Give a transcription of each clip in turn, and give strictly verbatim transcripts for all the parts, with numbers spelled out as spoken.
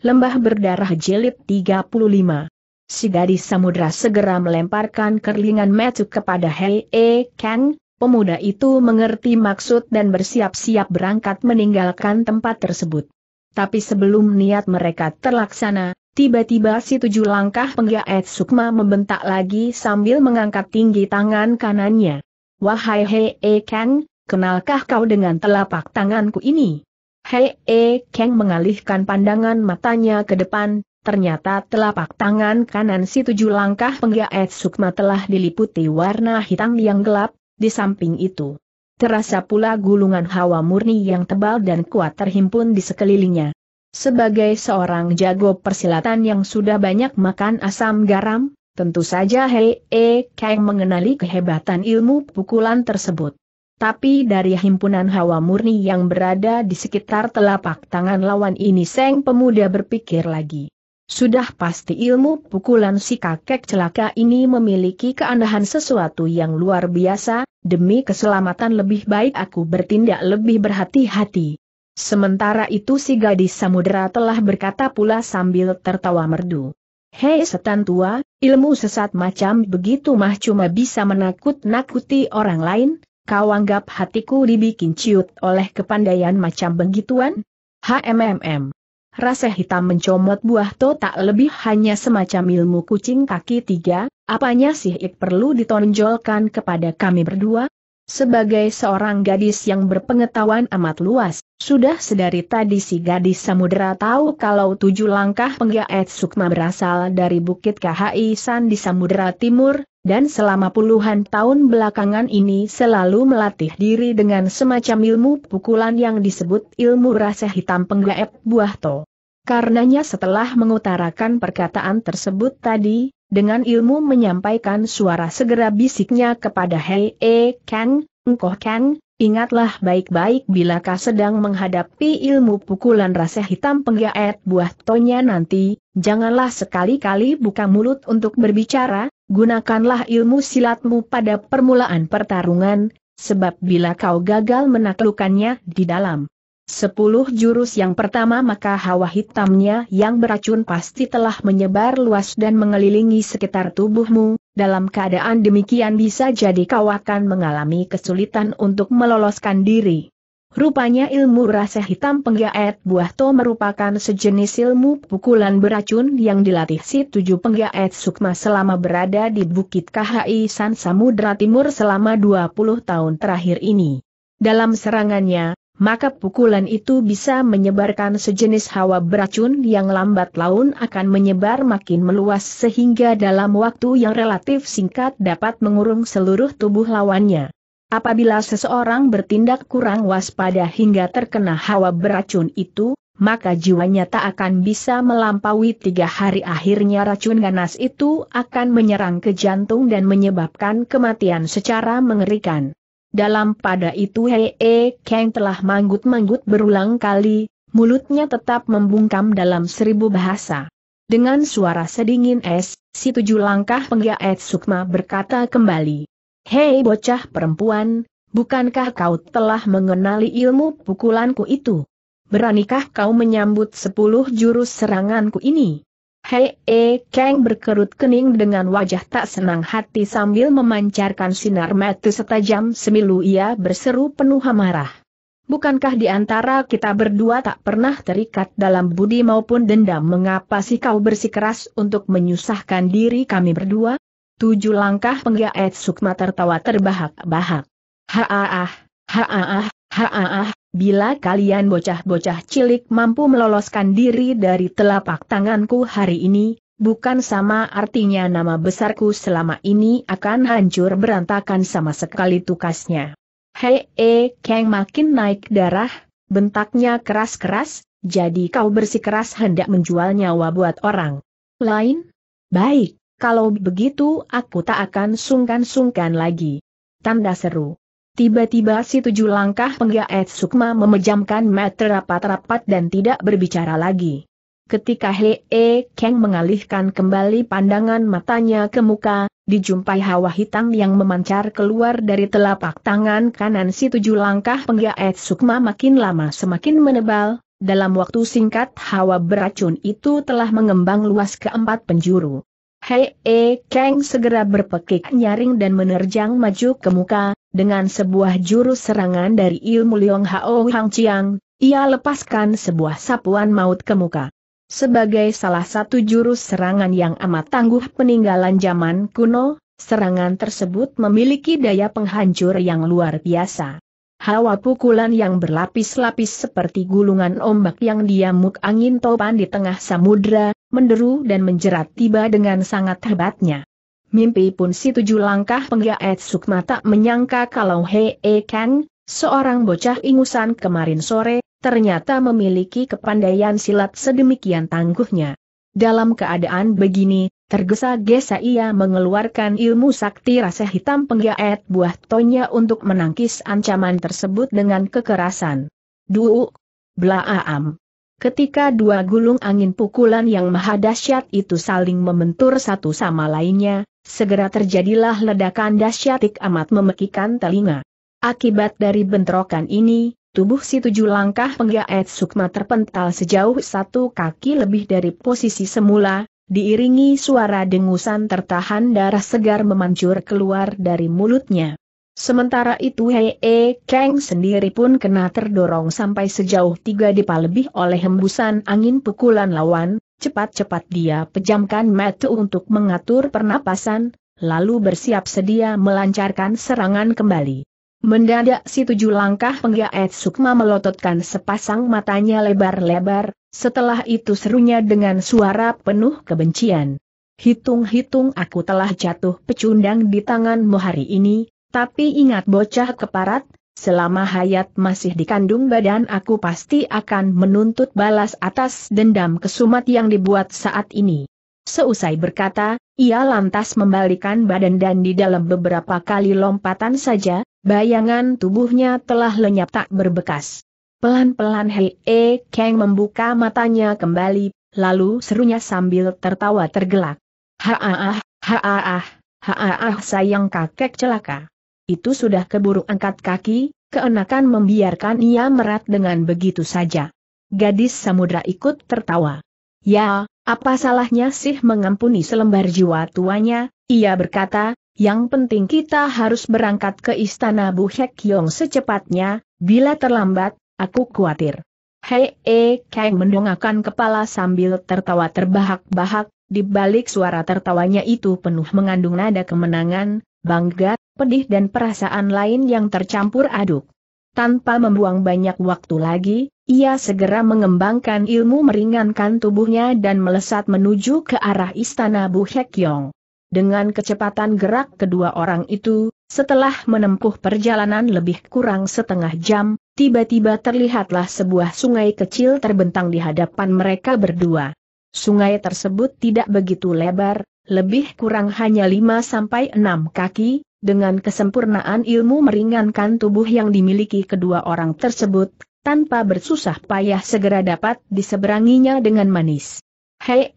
Lembah Berdarah Jilid tiga puluh lima. Si gadis samudera segera melemparkan kerlingan mata kepada Hei E Kang. Pemuda itu mengerti maksud dan bersiap-siap berangkat meninggalkan tempat tersebut. Tapi sebelum niat mereka terlaksana, tiba-tiba si tujuh langkah penggaet sukma membentak lagi sambil mengangkat tinggi tangan kanannya. "Wahai Hei E Kang, kenalkah kau dengan telapak tanganku ini?" Hei E Kang mengalihkan pandangan matanya ke depan, ternyata telapak tangan kanan si tujuh langkah penggaet sukma telah diliputi warna hitam yang gelap, di samping itu. Terasa pula gulungan hawa murni yang tebal dan kuat terhimpun di sekelilingnya. Sebagai seorang jago persilatan yang sudah banyak makan asam garam, tentu saja Hei E Kang mengenali kehebatan ilmu pukulan tersebut. Tapi dari himpunan hawa murni yang berada di sekitar telapak tangan lawan ini sang pemuda berpikir lagi. Sudah pasti ilmu pukulan si kakek celaka ini memiliki keandahan sesuatu yang luar biasa, demi keselamatan lebih baik aku bertindak lebih berhati-hati. Sementara itu si gadis samudera telah berkata pula sambil tertawa merdu. "Hei setan tua, ilmu sesat macam begitu mah cuma bisa menakut-nakuti orang lain. Kau anggap hatiku dibikin ciut oleh kepandaian macam begituan?" HMMM. Rasa hitam mencomot buah to tak lebih hanya semacam ilmu kucing kaki tiga, apanya sih ik perlu ditonjolkan kepada kami berdua? Sebagai seorang gadis yang berpengetahuan amat luas, sudah sedari tadi si gadis samudera tahu kalau tujuh langkah penggaet sukma berasal dari Bukit K H I San di Samudera Timur, dan selama puluhan tahun belakangan ini selalu melatih diri dengan semacam ilmu pukulan yang disebut ilmu rasa hitam penggaep buah to. Karenanya setelah mengutarakan perkataan tersebut tadi, dengan ilmu menyampaikan suara segera bisiknya kepada Hei E Kang, "Engkoh Kang, ingatlah baik-baik bila kau sedang menghadapi ilmu pukulan rasa hitam penggaet buah tonya nanti, janganlah sekali-kali buka mulut untuk berbicara, gunakanlah ilmu silatmu pada permulaan pertarungan, sebab bila kau gagal menaklukkannya di dalam sepuluh jurus yang pertama maka hawa hitamnya yang beracun pasti telah menyebar luas dan mengelilingi sekitar tubuhmu. Dalam keadaan demikian bisa jadi kau akan mengalami kesulitan untuk meloloskan diri." Rupanya ilmu rasa hitam penggaet buah to merupakan sejenis ilmu pukulan beracun yang dilatih si tujuh penggaet sukma selama berada di Bukit K H I San Samudra Timur selama dua puluh tahun terakhir ini. Dalam serangannya, maka pukulan itu bisa menyebarkan sejenis hawa beracun yang lambat laun akan menyebar makin meluas sehingga dalam waktu yang relatif singkat dapat mengurung seluruh tubuh lawannya. Apabila seseorang bertindak kurang waspada hingga terkena hawa beracun itu, maka jiwanya tak akan bisa melampaui tiga hari, akhirnya racun ganas itu akan menyerang ke jantung dan menyebabkan kematian secara mengerikan. Dalam pada itu Hei E Kang telah manggut-manggut berulang kali, mulutnya tetap membungkam dalam seribu bahasa. Dengan suara sedingin es, si tujuh langkah penggaet sukma berkata kembali, "Hei bocah perempuan, bukankah kau telah mengenali ilmu pukulanku itu? Beranikah kau menyambut sepuluh jurus seranganku ini?" Hei E Kang berkerut kening dengan wajah tak senang hati sambil memancarkan sinar mata setajam semilu. Ia berseru penuh amarah, "Bukankah di antara kita berdua tak pernah terikat dalam budi maupun dendam? Mengapa sih kau bersikeras untuk menyusahkan diri kami berdua?" Tujuh langkah penggaet sukma tertawa terbahak-bahak. "Haaah, haaah, haaah. Bila kalian bocah-bocah cilik mampu meloloskan diri dari telapak tanganku hari ini, bukan sama artinya nama besarku selama ini akan hancur berantakan sama sekali," tukasnya. Hei E Kang makin naik darah, bentaknya keras-keras, "Jadi kau bersikeras hendak menjual nyawa buat orang lain? Baik, kalau begitu aku tak akan sungkan-sungkan lagi." Tanda seru. Tiba-tiba si tujuh langkah penggaet sukma memejamkan mata rapat-rapat dan tidak berbicara lagi. Ketika Hei E Kang mengalihkan kembali pandangan matanya ke muka, dijumpai hawa hitam yang memancar keluar dari telapak tangan kanan si tujuh langkah penggaet sukma makin lama semakin menebal, Dalam waktu singkat hawa beracun itu telah mengembang luas ke empat penjuru. Hei E Kang segera berpekik nyaring dan menerjang maju ke muka, dengan sebuah jurus serangan dari ilmu Liong Hao Hang Chiang, ia lepaskan sebuah sapuan maut ke muka. Sebagai salah satu jurus serangan yang amat tangguh peninggalan zaman kuno, serangan tersebut memiliki daya penghancur yang luar biasa. Hawa pukulan yang berlapis-lapis seperti gulungan ombak yang diamuk angin topan di tengah samudra, menderu dan menjerat tiba dengan sangat hebatnya. Mimpi pun si tujuh langkah penggaet sukma tak menyangka kalau Hei Kang, seorang bocah ingusan kemarin sore, ternyata memiliki kepandaian silat sedemikian tangguhnya. Dalam keadaan begini, tergesa-gesa ia mengeluarkan ilmu sakti rasa hitam penggaet buah tonya untuk menangkis ancaman tersebut dengan kekerasan. Duuk! Blaaam! Ketika dua gulung angin pukulan yang maha dahsyat itu saling membentur satu sama lainnya, segera terjadilah ledakan dahsyatik amat memekikan telinga. Akibat dari bentrokan ini, tubuh si tujuh langkah penggaet sukma terpental sejauh satu kaki lebih dari posisi semula, diiringi suara dengusan tertahan darah segar memancur keluar dari mulutnya. Sementara itu Hei Kang sendiri pun kena terdorong sampai sejauh tiga depa lebih oleh hembusan angin pukulan lawan. Cepat-cepat dia pejamkan mata untuk mengatur pernapasan, lalu bersiap sedia melancarkan serangan kembali. Mendadak si tujuh langkah penggaet sukma melototkan sepasang matanya lebar-lebar, setelah itu serunya dengan suara penuh kebencian. Hitung-hitung aku telah jatuh pecundang di tanganmu hari ini, tapi ingat bocah keparat, selama hayat masih dikandung badan aku pasti akan menuntut balas atas dendam kesumat yang dibuat saat ini. Seusai berkata, ia lantas membalikan badan dan di dalam beberapa kali lompatan saja, bayangan tubuhnya telah lenyap tak berbekas. Pelan-pelan Hei Kang membuka matanya kembali, lalu serunya sambil tertawa tergelak. Ha-ah, ha-ah, ha-ah sayang kakek celaka. Itu sudah keburu angkat kaki, keenakan membiarkan ia merat dengan begitu saja. Gadis samudra ikut tertawa. Ya, apa salahnya sih mengampuni selembar jiwa tuanya, ia berkata. Yang penting kita harus berangkat ke istana Bu Hek Yong secepatnya, bila terlambat, aku khawatir. Hei Kang mendongakkan kepala sambil tertawa terbahak-bahak, di balik suara tertawanya itu penuh mengandung nada kemenangan, bangga, pedih dan perasaan lain yang tercampur aduk. Tanpa membuang banyak waktu lagi, ia segera mengembangkan ilmu meringankan tubuhnya dan melesat menuju ke arah istana Bu Hek Yong. Dengan kecepatan gerak kedua orang itu, setelah menempuh perjalanan lebih kurang setengah jam, tiba-tiba terlihatlah sebuah sungai kecil terbentang di hadapan mereka berdua. Sungai tersebut tidak begitu lebar, lebih kurang hanya lima sampai enam kaki, dengan kesempurnaan ilmu meringankan tubuh yang dimiliki kedua orang tersebut, tanpa bersusah payah segera dapat diseberanginya dengan manis. Hei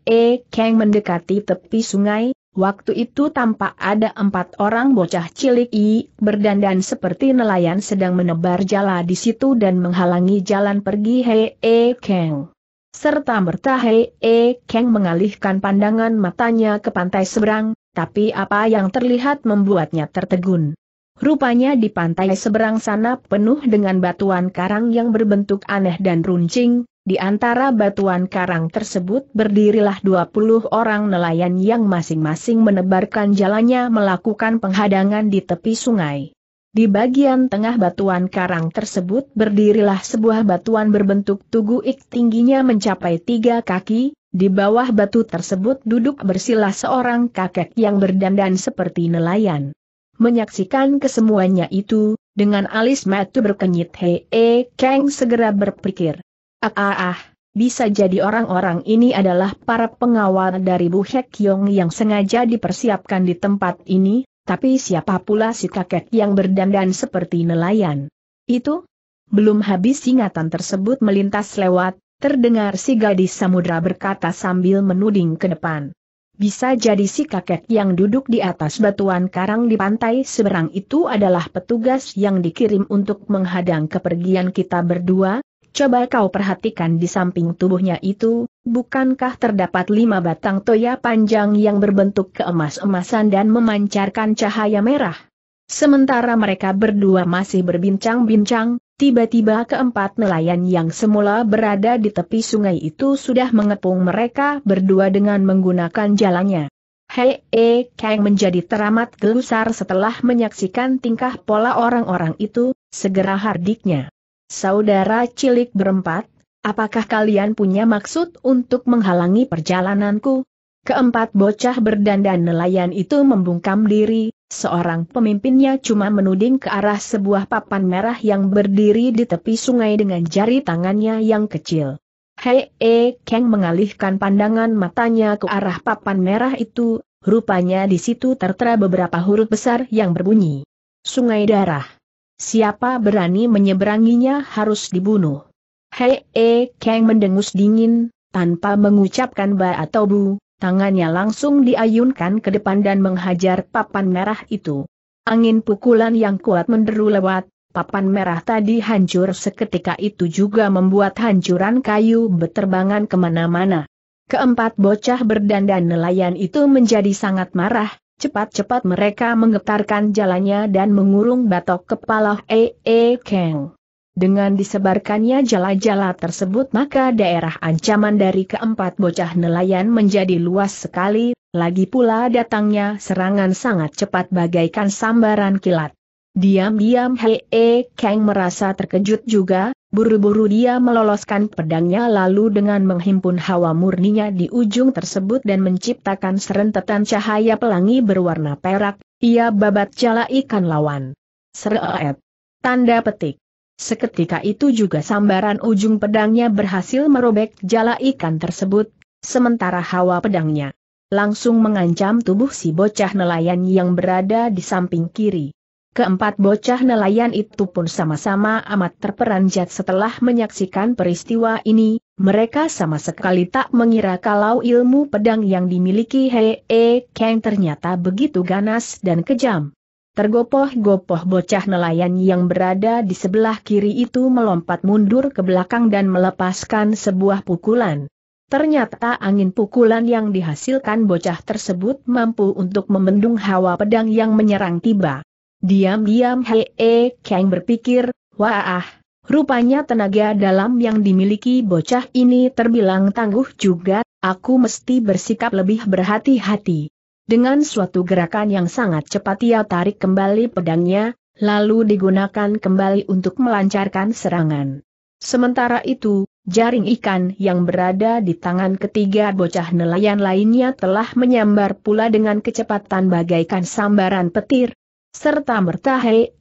Kang mendekati tepi sungai. Waktu itu tampak ada empat orang bocah cilik i, berdandan seperti nelayan sedang menebar jala di situ dan menghalangi jalan pergi Hei Kang. Serta merta Hei Kang mengalihkan pandangan matanya ke pantai seberang, tapi apa yang terlihat membuatnya tertegun. Rupanya di pantai seberang sana penuh dengan batuan karang yang berbentuk aneh dan runcing. Di antara batuan karang tersebut berdirilah dua puluh orang nelayan yang masing-masing menebarkan jalannya melakukan penghadangan di tepi sungai. Di bagian tengah batuan karang tersebut berdirilah sebuah batuan berbentuk tuguik tingginya mencapai tiga kaki, di bawah batu tersebut duduk bersila seorang kakek yang berdandan seperti nelayan. Menyaksikan kesemuanya itu, dengan alis mata berkenyit Hei Kang segera berpikir. Ah, ah, ah, bisa jadi orang-orang ini adalah para pengawal dari Bu Hek Yong yang sengaja dipersiapkan di tempat ini, tapi siapa pula si kakek yang berdandan seperti nelayan? Itu? Belum habis ingatan tersebut melintas lewat, terdengar si gadis samudra berkata sambil menuding ke depan. Bisa jadi si kakek yang duduk di atas batuan karang di pantai seberang itu adalah petugas yang dikirim untuk menghadang kepergian kita berdua. Coba kau perhatikan di samping tubuhnya itu, bukankah terdapat lima batang toya panjang yang berbentuk keemas-emasan dan memancarkan cahaya merah? Sementara mereka berdua masih berbincang-bincang, tiba-tiba keempat nelayan yang semula berada di tepi sungai itu sudah mengepung mereka berdua dengan menggunakan jalannya. Hei, eh, Kang menjadi teramat gelusar setelah menyaksikan tingkah pola orang-orang itu, segera hardiknya. Saudara cilik berempat, apakah kalian punya maksud untuk menghalangi perjalananku? Keempat bocah berdandan nelayan itu membungkam diri, seorang pemimpinnya cuma menuding ke arah sebuah papan merah yang berdiri di tepi sungai dengan jari tangannya yang kecil. Hei, eh, Kang mengalihkan pandangan matanya ke arah papan merah itu, rupanya di situ tertera beberapa huruf besar yang berbunyi. Sungai Darah. Siapa berani menyeberanginya harus dibunuh. Hei, eh, Kang mendengus dingin, tanpa mengucapkan ba atau bu, tangannya langsung diayunkan ke depan dan menghajar papan merah itu. Angin pukulan yang kuat menderu lewat, papan merah tadi hancur seketika itu juga membuat hancuran kayu berterbangan kemana-mana. Keempat bocah berdandan nelayan itu menjadi sangat marah. Cepat-cepat mereka menggetarkan jalannya dan mengurung batok kepala E E Kang. Dengan disebarkannya jala-jala tersebut maka daerah ancaman dari keempat bocah nelayan menjadi luas sekali, lagi pula datangnya serangan sangat cepat bagaikan sambaran kilat. Diam-diam E E Kang merasa terkejut juga, buru-buru dia meloloskan pedangnya lalu dengan menghimpun hawa murninya di ujung tersebut dan menciptakan serentetan cahaya pelangi berwarna perak, ia babat jala ikan lawan. Seret. Tanda petik. Seketika itu juga sambaran ujung pedangnya berhasil merobek jala ikan tersebut, sementara hawa pedangnya langsung mengancam tubuh si bocah nelayan yang berada di samping kiri. Keempat bocah nelayan itu pun sama-sama amat terperanjat setelah menyaksikan peristiwa ini, mereka sama sekali tak mengira kalau ilmu pedang yang dimiliki Hee Kang ternyata begitu ganas dan kejam. Tergopoh-gopoh bocah nelayan yang berada di sebelah kiri itu melompat mundur ke belakang dan melepaskan sebuah pukulan. Ternyata angin pukulan yang dihasilkan bocah tersebut mampu untuk membendung hawa pedang yang menyerang tiba. Diam-diam Hee Kang berpikir, wah, rupanya tenaga dalam yang dimiliki bocah ini terbilang tangguh juga, aku mesti bersikap lebih berhati-hati. Dengan suatu gerakan yang sangat cepat ia tarik kembali pedangnya, lalu digunakan kembali untuk melancarkan serangan. Sementara itu, jaring ikan yang berada di tangan ketiga bocah nelayan lainnya telah menyambar pula dengan kecepatan bagaikan sambaran petir. Serta merta Hee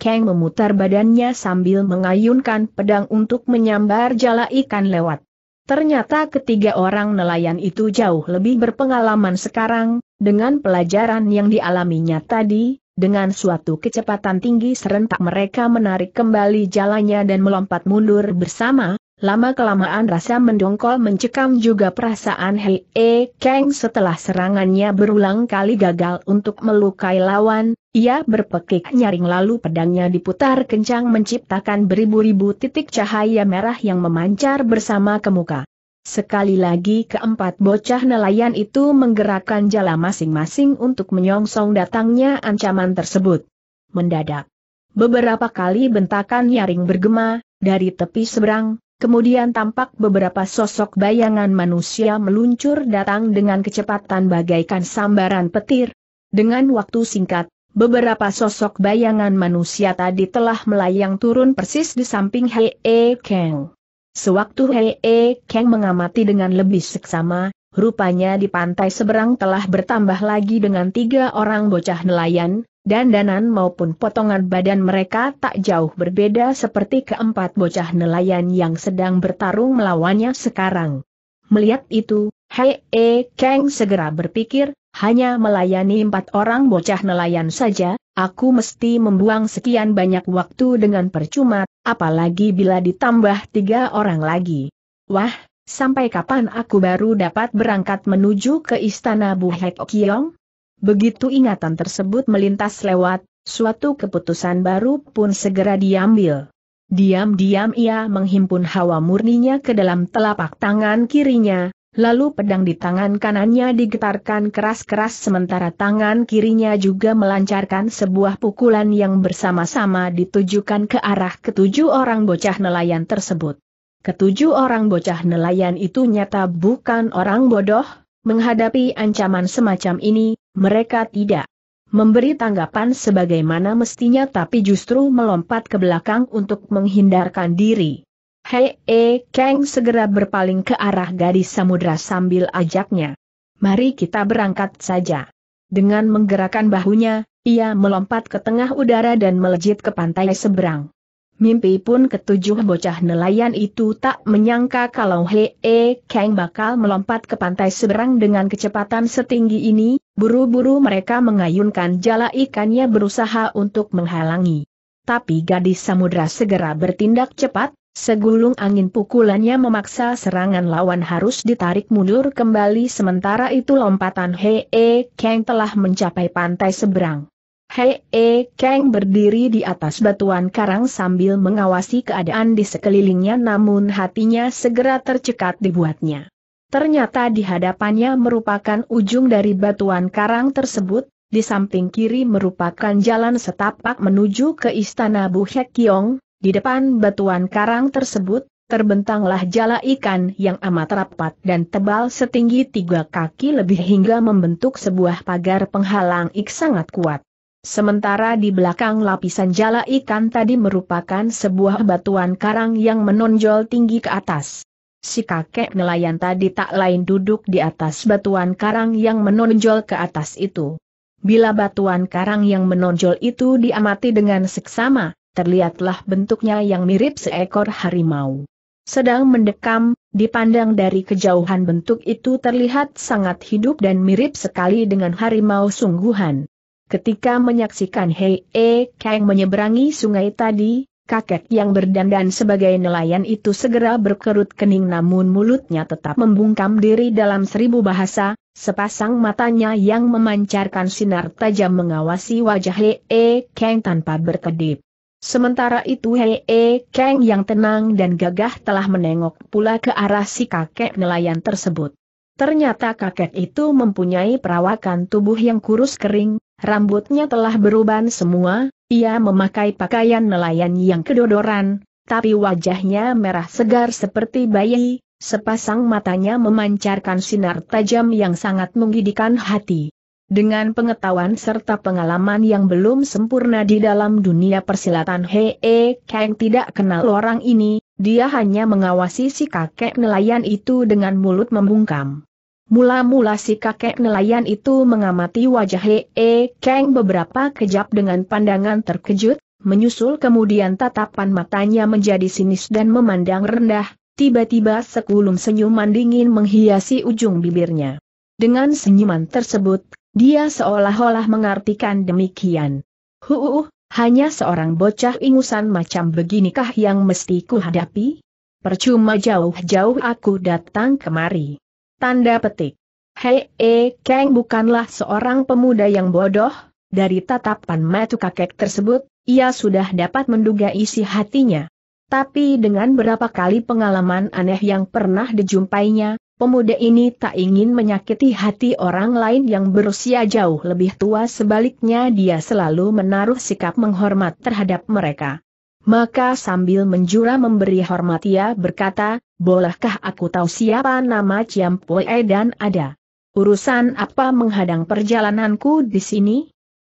Kang memutar badannya sambil mengayunkan pedang untuk menyambar jala ikan lewat. Ternyata ketiga orang nelayan itu jauh lebih berpengalaman sekarang, dengan pelajaran yang dialaminya tadi, dengan suatu kecepatan tinggi serentak mereka menarik kembali jalannya dan melompat mundur bersama, lama-kelamaan rasa mendongkol mencekam juga perasaan Hee Kang setelah serangannya berulang kali gagal untuk melukai lawan. Ia berpekik nyaring lalu pedangnya diputar kencang menciptakan beribu-ribu titik cahaya merah yang memancar bersama ke muka. Sekali lagi keempat bocah nelayan itu menggerakkan jala masing-masing untuk menyongsong datangnya ancaman tersebut. Mendadak, beberapa kali bentakan nyaring bergema dari tepi seberang, kemudian tampak beberapa sosok bayangan manusia meluncur datang dengan kecepatan bagaikan sambaran petir. Dengan waktu singkat, beberapa sosok bayangan manusia tadi telah melayang turun persis di samping Hee Kang. Sewaktu Hee Kang mengamati dengan lebih seksama, rupanya di pantai seberang telah bertambah lagi dengan tiga orang bocah nelayan, dandanan maupun potongan badan mereka tak jauh berbeda seperti keempat bocah nelayan yang sedang bertarung melawannya sekarang. Melihat itu, Hee Kang segera berpikir, hanya melayani empat orang bocah nelayan saja, aku mesti membuang sekian banyak waktu dengan percuma, apalagi bila ditambah tiga orang lagi. Wah, sampai kapan aku baru dapat berangkat menuju ke istana Bu Hek Kiong? Begitu ingatan tersebut melintas lewat, suatu keputusan baru pun segera diambil. Diam-diam ia menghimpun hawa murninya ke dalam telapak tangan kirinya, lalu pedang di tangan kanannya digetarkan keras-keras sementara tangan kirinya juga melancarkan sebuah pukulan yang bersama-sama ditujukan ke arah ketujuh orang bocah nelayan tersebut. Ketujuh orang bocah nelayan itu nyata bukan orang bodoh, menghadapi ancaman semacam ini, mereka tidak memberi tanggapan sebagaimana mestinya tapi justru melompat ke belakang untuk menghindarkan diri. Hei, e, Kang segera berpaling ke arah gadis samudra sambil ajaknya. Mari kita berangkat saja. Dengan menggerakkan bahunya, ia melompat ke tengah udara dan melejit ke pantai seberang. Mimpi pun ketujuh bocah nelayan itu tak menyangka kalau Hei, e, Kang bakal melompat ke pantai seberang dengan kecepatan setinggi ini, buru-buru mereka mengayunkan jala ikannya berusaha untuk menghalangi. Tapi gadis samudra segera bertindak cepat. Segulung angin pukulannya memaksa serangan lawan harus ditarik mundur kembali sementara itu lompatan Hei E Kang telah mencapai pantai seberang. Hei E Kang berdiri di atas batuan karang sambil mengawasi keadaan di sekelilingnya namun hatinya segera tercekat dibuatnya. Ternyata di hadapannya merupakan ujung dari batuan karang tersebut, di samping kiri merupakan jalan setapak menuju ke istana Bu Hek Kiong. Di depan batuan karang tersebut, terbentanglah jala ikan yang amat rapat dan tebal setinggi tiga kaki lebih hingga membentuk sebuah pagar penghalang ik sangat kuat. Sementara di belakang lapisan jala ikan tadi merupakan sebuah batuan karang yang menonjol tinggi ke atas. Si kakek nelayan tadi tak lain duduk di atas batuan karang yang menonjol ke atas itu. Bila batuan karang yang menonjol itu diamati dengan seksama, terlihatlah bentuknya yang mirip seekor harimau. Sedang mendekam, dipandang dari kejauhan bentuk itu terlihat sangat hidup dan mirip sekali dengan harimau sungguhan. Ketika menyaksikan Hei E Kang menyeberangi sungai tadi, kakek yang berdandan sebagai nelayan itu segera berkerut kening namun mulutnya tetap membungkam diri dalam seribu bahasa, sepasang matanya yang memancarkan sinar tajam mengawasi wajah Hei E Kang tanpa berkedip. Sementara itu Hei E Kang yang tenang dan gagah telah menengok pula ke arah si kakek nelayan tersebut. Ternyata kakek itu mempunyai perawakan tubuh yang kurus kering, rambutnya telah beruban semua, ia memakai pakaian nelayan yang kedodoran, tapi wajahnya merah segar seperti bayi, sepasang matanya memancarkan sinar tajam yang sangat menggidikan hati. Dengan pengetahuan serta pengalaman yang belum sempurna di dalam dunia persilatan Hei E Kang tidak kenal orang ini, dia hanya mengawasi si kakek nelayan itu dengan mulut membungkam. Mula-mula si kakek nelayan itu mengamati wajah Hei E Kang beberapa kejap dengan pandangan terkejut, menyusul kemudian tatapan matanya menjadi sinis dan memandang rendah, tiba-tiba sekulum senyuman dingin menghiasi ujung bibirnya. Dengan senyuman tersebut, dia seolah-olah mengartikan demikian. Huh, hanya seorang bocah ingusan macam beginikah yang mesti kuhadapi? Percuma jauh-jauh aku datang kemari. Tanda petik. Hei E Kang bukanlah seorang pemuda yang bodoh, dari tatapan mata kakek tersebut, ia sudah dapat menduga isi hatinya. Tapi dengan berapa kali pengalaman aneh yang pernah dijumpainya, pemuda ini tak ingin menyakiti hati orang lain yang berusia jauh lebih tua sebaliknya dia selalu menaruh sikap menghormat terhadap mereka. Maka sambil menjura memberi hormat ia berkata, bolehkah aku tahu siapa nama Ciam Pue dan ada urusan apa menghadang perjalananku di sini?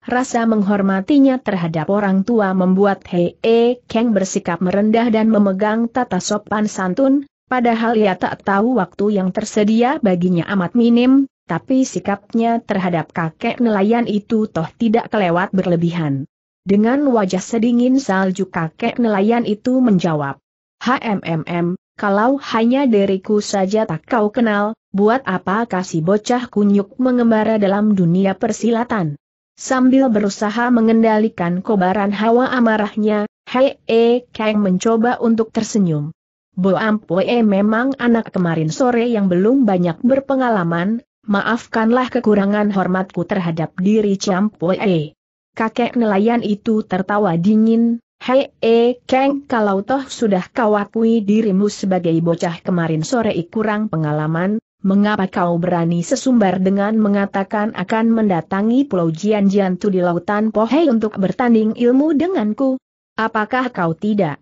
Rasa menghormatinya terhadap orang tua membuat Hei E Kang bersikap merendah dan memegang tata sopan santun. Padahal ia tak tahu waktu yang tersedia baginya amat minim, tapi sikapnya terhadap kakek nelayan itu toh tidak kelewat berlebihan. Dengan wajah sedingin salju kakek nelayan itu menjawab, "Hmm, kalau hanya diriku saja tak kau kenal, buat apa kasih bocah kunyuk mengembara dalam dunia persilatan?" Sambil berusaha mengendalikan kobaran hawa amarahnya, Hei E Kang mencoba untuk tersenyum. Bo Ampue memang anak kemarin sore yang belum banyak berpengalaman, maafkanlah kekurangan hormatku terhadap diri Ciam Pue. Kakek nelayan itu tertawa dingin, Hei e, Kang, kalau toh sudah kau akui dirimu sebagai bocah kemarin sore kurang pengalaman, mengapa kau berani sesumbar dengan mengatakan akan mendatangi Pulau Jianjiantu di Lautan Pohai untuk bertanding ilmu denganku? Apakah kau tidak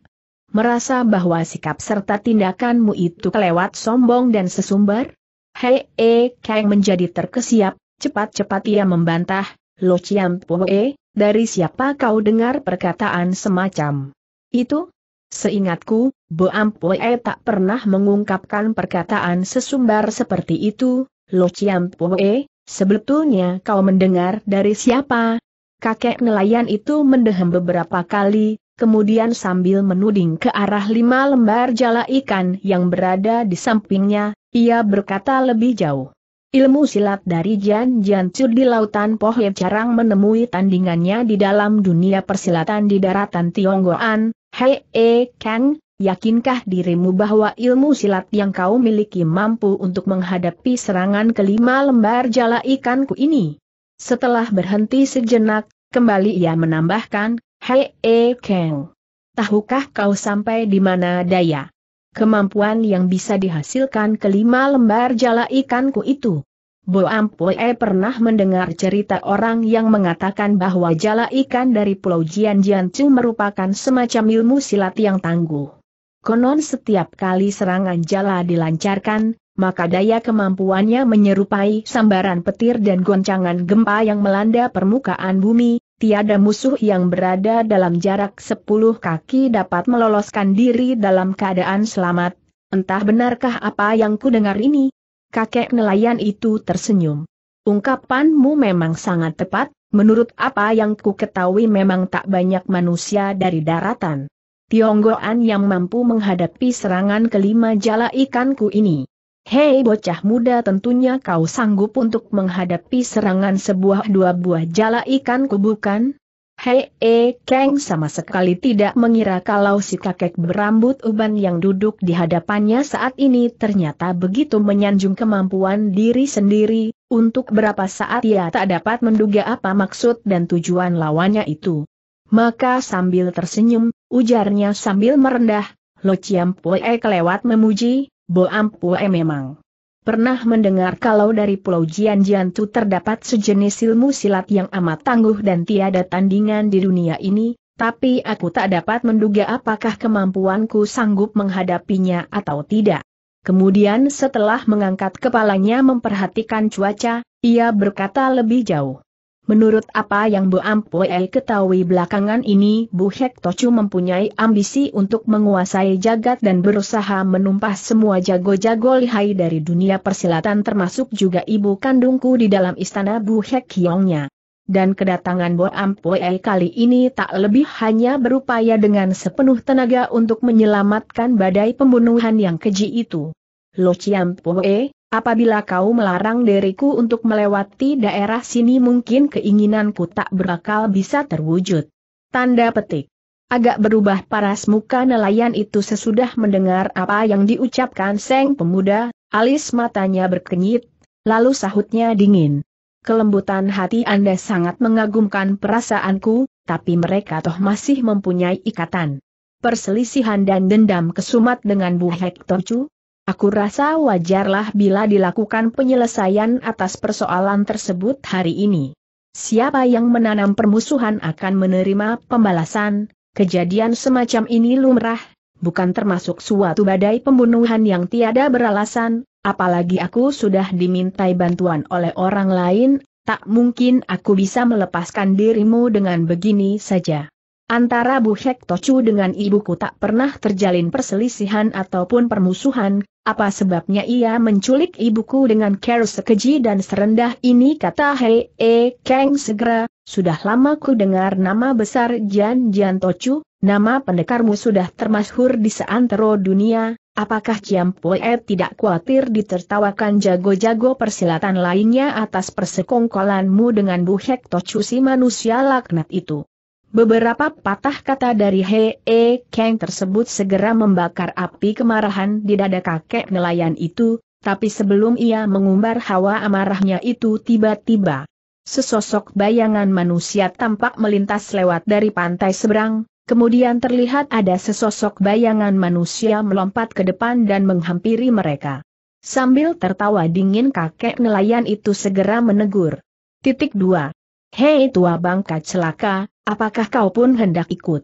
merasa bahwa sikap serta tindakanmu itu kelewat sombong dan sesumbar? Hei e, Kang menjadi terkesiap, cepat-cepat ia membantah, Lo Ciam Pohai. Dari siapa kau dengar perkataan semacam itu? Seingatku, Bo Ampue tak pernah mengungkapkan perkataan sesumbar seperti itu. Lo Ciam Pue, sebetulnya kau mendengar dari siapa? Kakek nelayan itu mendehem beberapa kali, kemudian sambil menuding ke arah lima lembar jala ikan yang berada di sampingnya, ia berkata lebih jauh. Ilmu silat dari Jianjiantu di Lautan Pohye jarang menemui tandingannya di dalam dunia persilatan di daratan Tionggoan. Hei e, Kang, yakinkah dirimu bahwa ilmu silat yang kau miliki mampu untuk menghadapi serangan kelima lembar jala ikanku ini? Setelah berhenti sejenak, kembali ia menambahkan, Hei e, Kang, tahukah kau sampai di mana daya kemampuan yang bisa dihasilkan kelima lembar jala ikanku itu? Bo Ampue pernah mendengar cerita orang yang mengatakan bahwa jala ikan dari Pulau Jianjiantu merupakan semacam ilmu silat yang tangguh. Konon setiap kali serangan jala dilancarkan, maka daya kemampuannya menyerupai sambaran petir dan goncangan gempa yang melanda permukaan bumi. Tiada musuh yang berada dalam jarak sepuluh kaki dapat meloloskan diri dalam keadaan selamat. Entah benarkah apa yang ku dengar ini? Kakek nelayan itu tersenyum. Ungkapanmu memang sangat tepat, menurut apa yang ku ketahui memang tak banyak manusia dari daratan Tionggoan yang mampu menghadapi serangan kelima jala ikanku ini. Hei bocah muda, tentunya kau sanggup untuk menghadapi serangan sebuah dua buah jala ikanku bukan? Hei e, Kang sama sekali tidak mengira kalau si kakek berambut uban yang duduk di hadapannya saat ini ternyata begitu menyanjung kemampuan diri sendiri. Untuk berapa saat ia tak dapat menduga apa maksud dan tujuan lawannya itu. Maka sambil tersenyum, ujarnya sambil merendah, Lo Ciam Pue kelewat memuji. Bo Ampue memang pernah mendengar kalau dari Pulau Jianjiantu terdapat sejenis ilmu silat yang amat tangguh dan tiada tandingan di dunia ini, tapi aku tak dapat menduga apakah kemampuanku sanggup menghadapinya atau tidak. Kemudian setelah mengangkat kepalanya memperhatikan cuaca, ia berkata lebih jauh. Menurut apa yang Bo Ampue ketahui belakangan ini, Bu Hek Tochu mempunyai ambisi untuk menguasai jagat dan berusaha menumpas semua jago-jago lihai dari dunia persilatan termasuk juga ibu kandungku di dalam istana Bu Hek Kiongnya. Dan kedatangan Bo Ampue kali ini tak lebih hanya berupaya dengan sepenuh tenaga untuk menyelamatkan badai pembunuhan yang keji itu. Lo Ciam Pue, apabila kau melarang diriku untuk melewati daerah sini mungkin keinginanku tak berakal bisa terwujud. Tanda petik. Agak berubah paras muka nelayan itu sesudah mendengar apa yang diucapkan Seng Pemuda, alis matanya berkenyit, lalu sahutnya dingin. Kelembutan hati Anda sangat mengagumkan perasaanku, tapi mereka toh masih mempunyai ikatan perselisihan dan dendam kesumat dengan Bu Hek Tochu. Aku rasa wajarlah bila dilakukan penyelesaian atas persoalan tersebut hari ini. Siapa yang menanam permusuhan akan menerima pembalasan. Kejadian semacam ini lumrah, bukan termasuk suatu badai pembunuhan yang tiada beralasan, apalagi aku sudah dimintai bantuan oleh orang lain, tak mungkin aku bisa melepaskan dirimu dengan begini saja. Antara Bu Hek Tochu dengan ibuku tak pernah terjalin perselisihan ataupun permusuhan, apa sebabnya ia menculik ibuku dengan cara sekeji dan serendah ini? Kata Hei E Kang segera, sudah lama ku dengar nama besar Jianjian Tochu, nama pendekarmu sudah termasyhur di seantero dunia, apakah Ciam Pue tidak khawatir ditertawakan jago-jago persilatan lainnya atas persekongkolanmu dengan Bu Hek Tochu si manusia laknat itu? Beberapa patah kata dari Hei E Kang tersebut segera membakar api kemarahan di dada kakek nelayan itu, tapi sebelum ia mengumbar hawa amarahnya itu tiba-tiba sesosok bayangan manusia tampak melintas lewat dari pantai seberang, Kemudian terlihat ada sesosok bayangan manusia melompat ke depan dan menghampiri mereka. Sambil tertawa dingin kakek nelayan itu segera menegur. Titik dua. Hei tua bangka celaka, apakah kau pun hendak ikut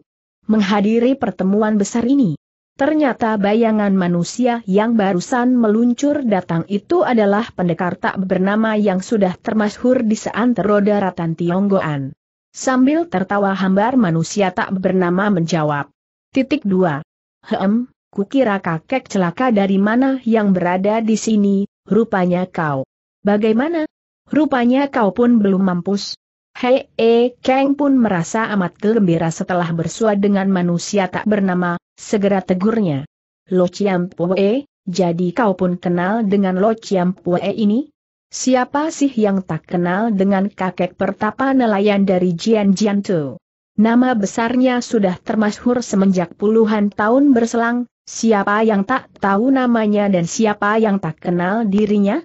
menghadiri pertemuan besar ini? Ternyata bayangan manusia yang barusan meluncur datang itu adalah pendekar tak bernama yang sudah termasyhur di seantero daratan Tionggoan. Sambil tertawa hambar manusia tak bernama menjawab. Titik dua. Hem, kukira kakek celaka dari mana yang berada di sini, rupanya kau. Bagaimana? Rupanya kau pun belum mampus. Hei, e, Kang pun merasa amat gembira setelah bersua dengan manusia tak bernama, segera tegurnya. Lo Ciam Pue, jadi kau pun kenal dengan Lo Ciam Pue ini? Siapa sih yang tak kenal dengan kakek pertapa nelayan dari Jian Jian Tu? Nama besarnya sudah termasyhur semenjak puluhan tahun berselang, siapa yang tak tahu namanya dan siapa yang tak kenal dirinya?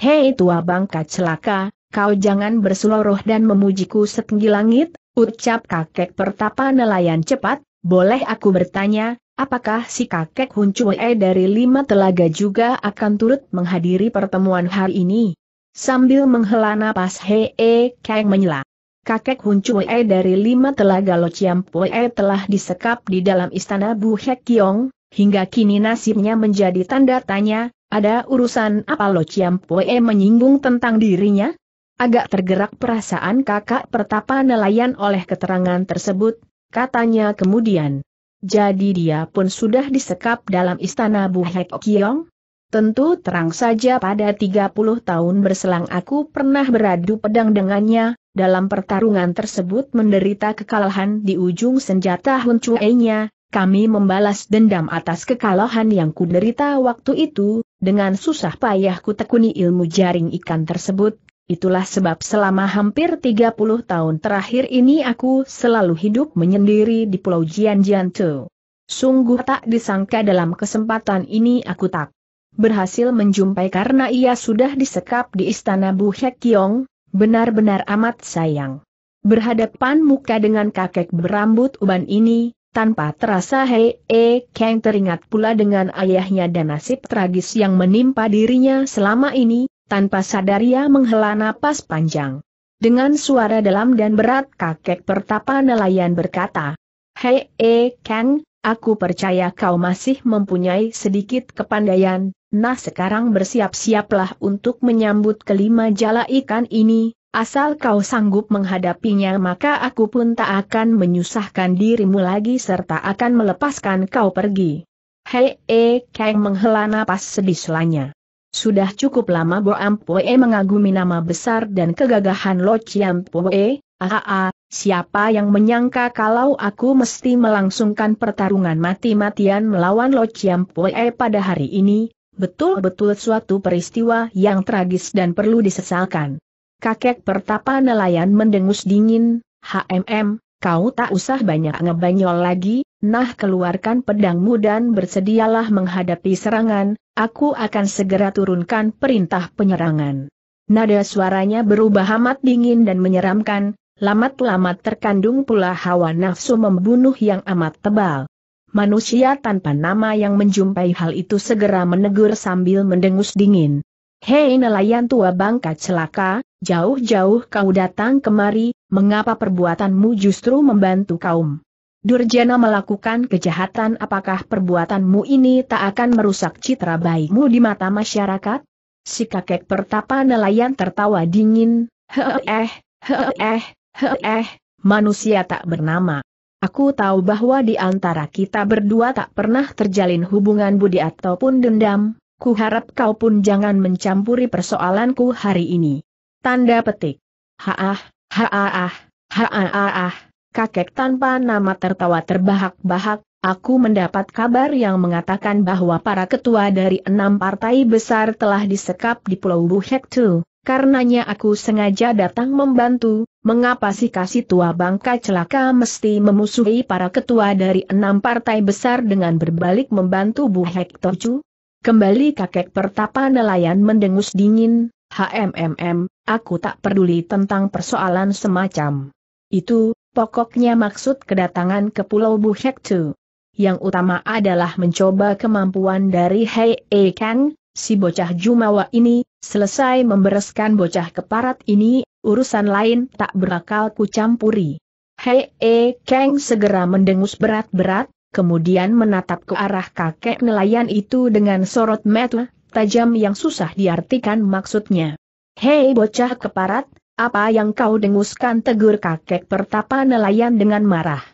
Hei tua bangka celaka, kau jangan berseloroh dan memujiku setinggi langit, ucap kakek pertapa nelayan cepat, boleh aku bertanya? Apakah si kakek Hun Cue dari lima telaga juga akan turut menghadiri pertemuan hari ini? Sambil menghela napas Hee Kang menyela. Kakek Hun Cue dari lima telaga Lo Ciam Pue telah disekap di dalam istana Bu Hek Kiong, hingga kini nasibnya menjadi tanda tanya, ada urusan apa Lo Ciam Pue menyinggung tentang dirinya? Agak tergerak perasaan kakak pertapa nelayan oleh keterangan tersebut, katanya kemudian. Jadi dia pun sudah disekap dalam istana Bu Hek Kiong? Tentu terang saja pada tiga puluh tahun berselang aku pernah beradu pedang dengannya, dalam pertarungan tersebut menderita kekalahan di ujung senjata Hun Cue-nya, kami membalas dendam atas kekalahan yang kuderita waktu itu, dengan susah payah ku tekuni ilmu jaring ikan tersebut, itulah sebab selama hampir tiga puluh tahun terakhir ini aku selalu hidup menyendiri di Pulau Jian Jian Tu. Sungguh tak disangka dalam kesempatan ini aku tak berhasil menjumpai karena ia sudah disekap di istana Bu Hek Kiong, benar-benar amat sayang. Berhadapan muka dengan kakek berambut uban ini, tanpa terasa Hei E Kang teringat pula dengan ayahnya dan nasib tragis yang menimpa dirinya selama ini. Tanpa sadar ia menghela napas panjang. Dengan suara dalam dan berat kakek pertapa nelayan berkata, Hei E Kang, aku percaya kau masih mempunyai sedikit kepandaian, nah sekarang bersiap-siaplah untuk menyambut kelima jala ikan ini, asal kau sanggup menghadapinya maka aku pun tak akan menyusahkan dirimu lagi serta akan melepaskan kau pergi. Hei E Kang menghela napas sedih selanya. Sudah cukup lama Bo Ampue mengagumi nama besar dan kegagahan Lo Ciam Pue, ahaa, siapa yang menyangka kalau aku mesti melangsungkan pertarungan mati-matian melawan Lo Ciam Pue pada hari ini, betul-betul suatu peristiwa yang tragis dan perlu disesalkan. Kakek pertapa nelayan mendengus dingin, hmm, kau tak usah banyak ngebanyol lagi, nah keluarkan pedangmu dan bersedialah menghadapi serangan. Aku akan segera turunkan perintah penyerangan. Nada suaranya berubah amat dingin dan menyeramkan, lamat-lamat terkandung pula hawa nafsu membunuh yang amat tebal. Manusia tanpa nama yang menjumpai hal itu segera menegur sambil mendengus dingin. Hei nelayan tua bangka celaka, jauh-jauh kau datang kemari, mengapa perbuatanmu justru membantu kaum durjana melakukan kejahatan? Apakah perbuatanmu ini tak akan merusak citra baikmu di mata masyarakat? Si kakek pertapa nelayan tertawa dingin, Heh eh, heh eh, heh eh, manusia tak bernama. Aku tahu bahwa di antara kita berdua tak pernah terjalin hubungan budi ataupun dendam, kuharap kau pun jangan mencampuri persoalanku hari ini. Tanda petik. Haah, haah, haah, haah. Kakek tanpa nama tertawa terbahak-bahak, aku mendapat kabar yang mengatakan bahwa para ketua dari enam partai besar telah disekap di Pulau Bu Hek Tu, karenanya aku sengaja datang membantu, mengapa si kasih tua bangka celaka mesti memusuhi para ketua dari enam partai besar dengan berbalik membantu Bu Hek Tu? Kembali kakek pertapa nelayan mendengus dingin, hmm, aku tak peduli tentang persoalan semacam itu. pokoknya maksud kedatangan ke Pulau Buhek Tu. Yang utama adalah mencoba kemampuan dari Hei E Kang, si bocah Jumawa ini. Selesai membereskan bocah keparat ini, urusan lain tak berakal ku campuri. Hei E Kang segera mendengus berat-berat, kemudian menatap ke arah kakek nelayan itu dengan sorot mata tajam yang susah diartikan maksudnya. Hei bocah keparat, apa yang kau denguskan? Tegur kakek pertapa nelayan dengan marah.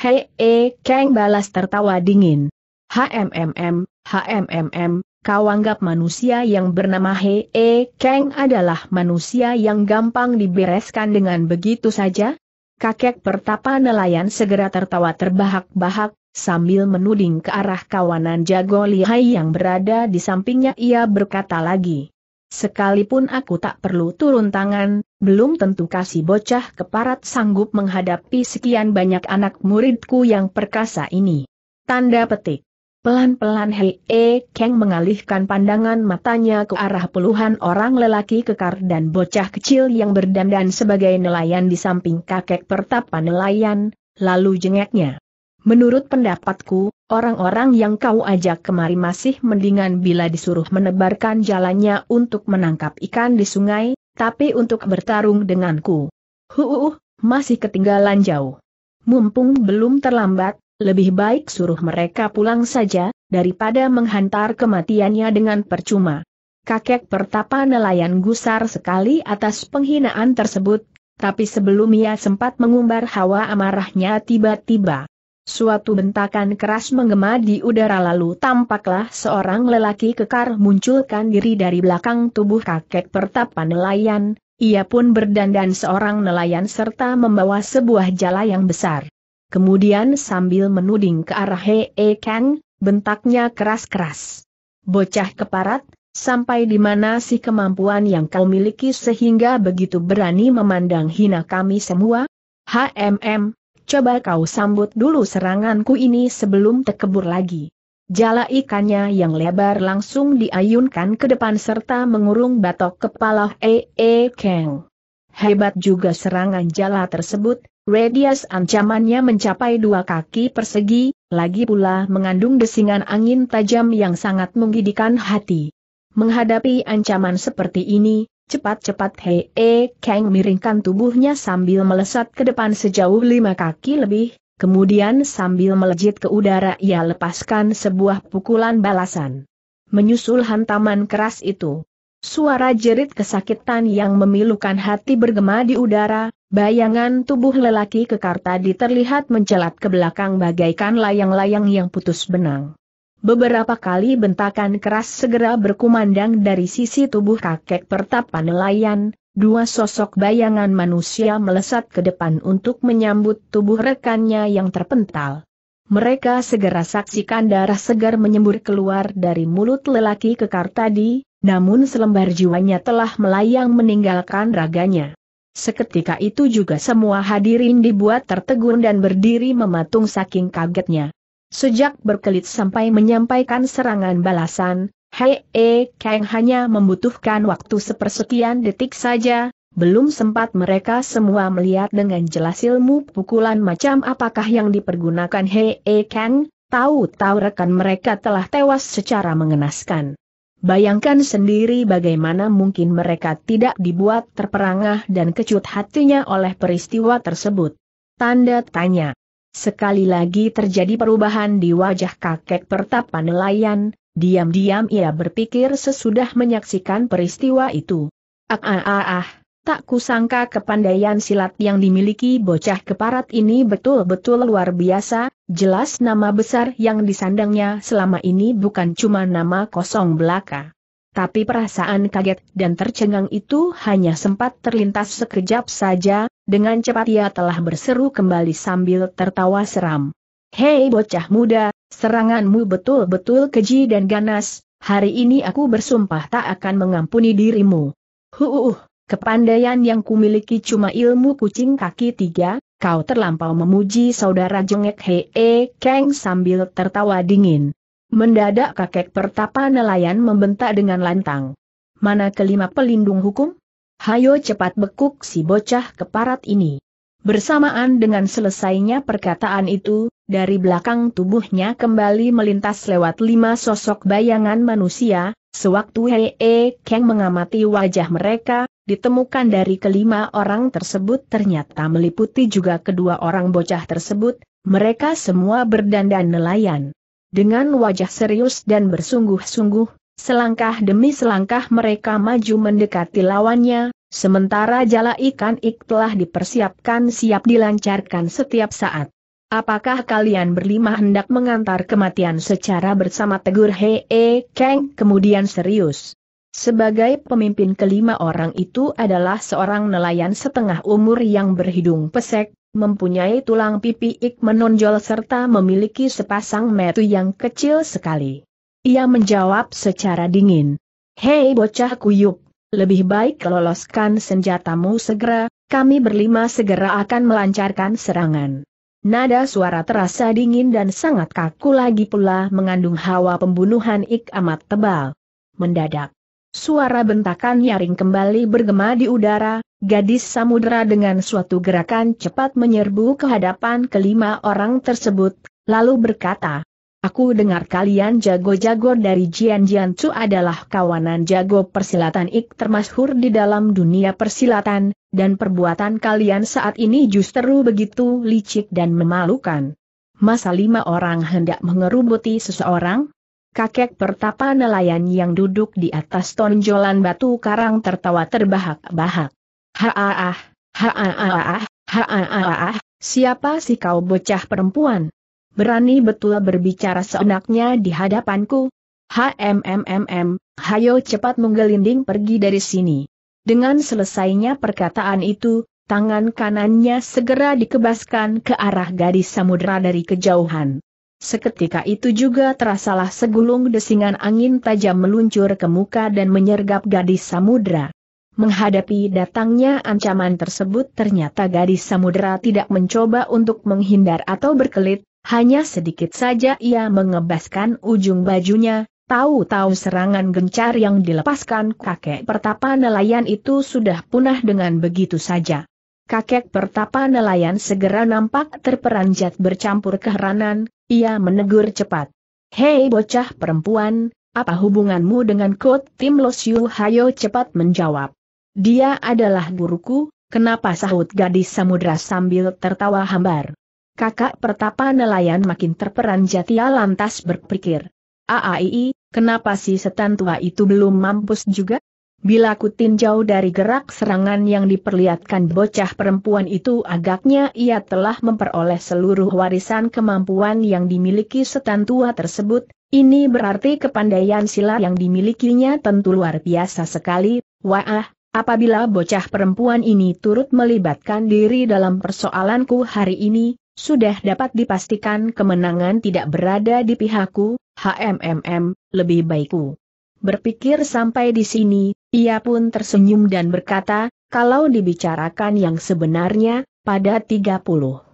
Hei E Kang balas tertawa dingin. HMMM, HMMM, kau anggap manusia yang bernama Hei E Kang adalah manusia yang gampang dibereskan dengan begitu saja? Kakek pertapa nelayan segera tertawa terbahak-bahak, sambil menuding ke arah kawanan jago lihai yang berada di sampingnya. Ia berkata lagi. Sekalipun aku tak perlu turun tangan, belum tentu kasih bocah keparat sanggup menghadapi sekian banyak anak muridku yang perkasa ini. Tanda petik. Pelan-pelan Hei E Kang mengalihkan pandangan matanya ke arah puluhan orang lelaki kekar dan bocah kecil yang berdandan sebagai nelayan di samping kakek pertapa nelayan, lalu jengeknya. Menurut pendapatku, orang-orang yang kau ajak kemari masih mendingan bila disuruh menebarkan jalannya untuk menangkap ikan di sungai, tapi untuk bertarung denganku. Huh, masih ketinggalan jauh. Mumpung belum terlambat, lebih baik suruh mereka pulang saja, daripada menghantar kematiannya dengan percuma. Kakek pertapa nelayan gusar sekali atas penghinaan tersebut, tapi sebelum ia sempat mengumbar hawa amarahnya tiba-tiba. Suatu bentakan keras menggema di udara lalu tampaklah seorang lelaki kekar munculkan diri dari belakang tubuh kakek pertapa nelayan, ia pun berdandan seorang nelayan serta membawa sebuah jala yang besar. Kemudian sambil menuding ke arah Hei E Kang, bentaknya keras-keras. Bocah keparat, sampai di mana sih kemampuan yang kau miliki sehingga begitu berani memandang hina kami semua? HMM. Coba kau sambut dulu seranganku ini sebelum terkebur lagi. Jala ikannya yang lebar langsung diayunkan ke depan serta mengurung batok kepala Hei E Kang. Hebat juga serangan jala tersebut, radius ancamannya mencapai dua kaki persegi, lagi pula mengandung desingan angin tajam yang sangat menggigitkan hati. Menghadapi ancaman seperti ini, cepat-cepat Hei E Kang miringkan tubuhnya sambil melesat ke depan sejauh lima kaki lebih, kemudian sambil melejit ke udara ia lepaskan sebuah pukulan balasan. Menyusul hantaman keras itu, suara jerit kesakitan yang memilukan hati bergema di udara, bayangan tubuh lelaki kekar tadi terlihat mencelat ke belakang bagaikan layang-layang yang putus benang. Beberapa kali bentakan keras segera berkumandang dari sisi tubuh kakek pertapa nelayan, dua sosok bayangan manusia melesat ke depan untuk menyambut tubuh rekannya yang terpental. Mereka segera saksikan darah segar menyembur keluar dari mulut lelaki kekar tadi, namun selembar jiwanya telah melayang meninggalkan raganya. Seketika itu juga semua hadirin dibuat tertegun dan berdiri mematung saking kagetnya. Sejak berkelit sampai menyampaikan serangan balasan, Hei E Kang hanya membutuhkan waktu sepersekian detik saja, belum sempat mereka semua melihat dengan jelas ilmu pukulan macam apakah yang dipergunakan Hei E Kang, tahu-tahu rekan mereka telah tewas secara mengenaskan. Bayangkan sendiri bagaimana mungkin mereka tidak dibuat terperangah dan kecut hatinya oleh peristiwa tersebut. Tanda tanya. Sekali lagi terjadi perubahan di wajah kakek pertapa nelayan, diam-diam ia berpikir sesudah menyaksikan peristiwa itu. Ah ah ah ah, tak kusangka kepandaian silat yang dimiliki bocah keparat ini betul-betul luar biasa, jelas nama besar yang disandangnya selama ini bukan cuma nama kosong belaka. Tapi perasaan kaget dan tercengang itu hanya sempat terlintas sekejap saja, dengan cepat ia telah berseru kembali sambil tertawa seram. Hei bocah muda, seranganmu betul-betul keji dan ganas, hari ini aku bersumpah tak akan mengampuni dirimu. Huh, kepandaian yang kumiliki cuma ilmu kucing kaki tiga, kau terlampau memuji saudara, jengek Hei E Kang sambil tertawa dingin. Mendadak kakek pertapa nelayan membentak dengan lantang. Mana kelima pelindung hukum? Hayo cepat bekuk si bocah keparat ini. Bersamaan dengan selesainya perkataan itu, dari belakang tubuhnya kembali melintas lewat lima sosok bayangan manusia. Sewaktu Hee Kang mengamati wajah mereka, ditemukan dari kelima orang tersebut ternyata meliputi juga kedua orang bocah tersebut. Mereka semua berdandan nelayan. Dengan wajah serius dan bersungguh-sungguh, selangkah demi selangkah mereka maju mendekati lawannya. Sementara jala ikan-ik telah dipersiapkan siap dilancarkan setiap saat. Apakah kalian berlima hendak mengantar kematian secara bersama, tegur Hee Kang kemudian serius. Sebagai pemimpin kelima orang itu adalah seorang nelayan setengah umur yang berhidung pesek, mempunyai tulang pipi ik menonjol serta memiliki sepasang mata yang kecil sekali. Ia menjawab secara dingin, "Hei bocah kuyup, lebih baik loloskan senjatamu segera, kami berlima segera akan melancarkan serangan." Nada suara terasa dingin dan sangat kaku, lagi pula mengandung hawa pembunuhan ik amat tebal. Mendadak, suara bentakan nyaring kembali bergema di udara, gadis samudera dengan suatu gerakan cepat menyerbu ke hadapan kelima orang tersebut, lalu berkata, "Aku dengar kalian jago-jago dari Jian Jian Cu adalah kawanan jago persilatan ik termasyhur di dalam dunia persilatan, dan perbuatan kalian saat ini justru begitu licik dan memalukan. Masa lima orang hendak mengerubuti seseorang?" Kakek pertapa nelayan yang duduk di atas tonjolan batu karang tertawa terbahak-bahak. "Ha-ah, ha-ah, ha-ah, siapa sih kau bocah perempuan? Berani betul berbicara seenaknya di hadapanku? HMMMM, hayo cepat menggelinding pergi dari sini." Dengan selesainya perkataan itu, tangan kanannya segera dikebaskan ke arah gadis samudera dari kejauhan. Seketika itu juga terasalah segulung desingan angin tajam meluncur ke muka dan menyergap gadis samudera. Menghadapi datangnya ancaman tersebut, ternyata gadis samudera tidak mencoba untuk menghindar atau berkelit. Hanya sedikit saja ia mengebaskan ujung bajunya, tahu-tahu serangan gencar yang dilepaskan kakek pertapa nelayan itu sudah punah dengan begitu saja. Kakek pertapa nelayan segera nampak terperanjat bercampur keheranan, ia menegur cepat, "Hei bocah perempuan, apa hubunganmu dengan Kot Tim Losiu?" "Hayo cepat menjawab. Dia adalah guruku, kenapa?" sahut gadis samudera sambil tertawa hambar. Kakak pertapa nelayan makin terperanjat, ia lantas berpikir, "Aai, kenapa si setan tua itu belum mampus juga? Bila ku tinjau dari gerak serangan yang diperlihatkan bocah perempuan itu, agaknya ia telah memperoleh seluruh warisan kemampuan yang dimiliki setan tua tersebut. Ini berarti kepandaian silat yang dimilikinya tentu luar biasa sekali. Wah, apabila bocah perempuan ini turut melibatkan diri dalam persoalanku hari ini, sudah dapat dipastikan kemenangan tidak berada di pihakku. HMMM, lebih baikku." Berpikir sampai di sini, ia pun tersenyum dan berkata, "Kalau dibicarakan yang sebenarnya, pada tiga puluh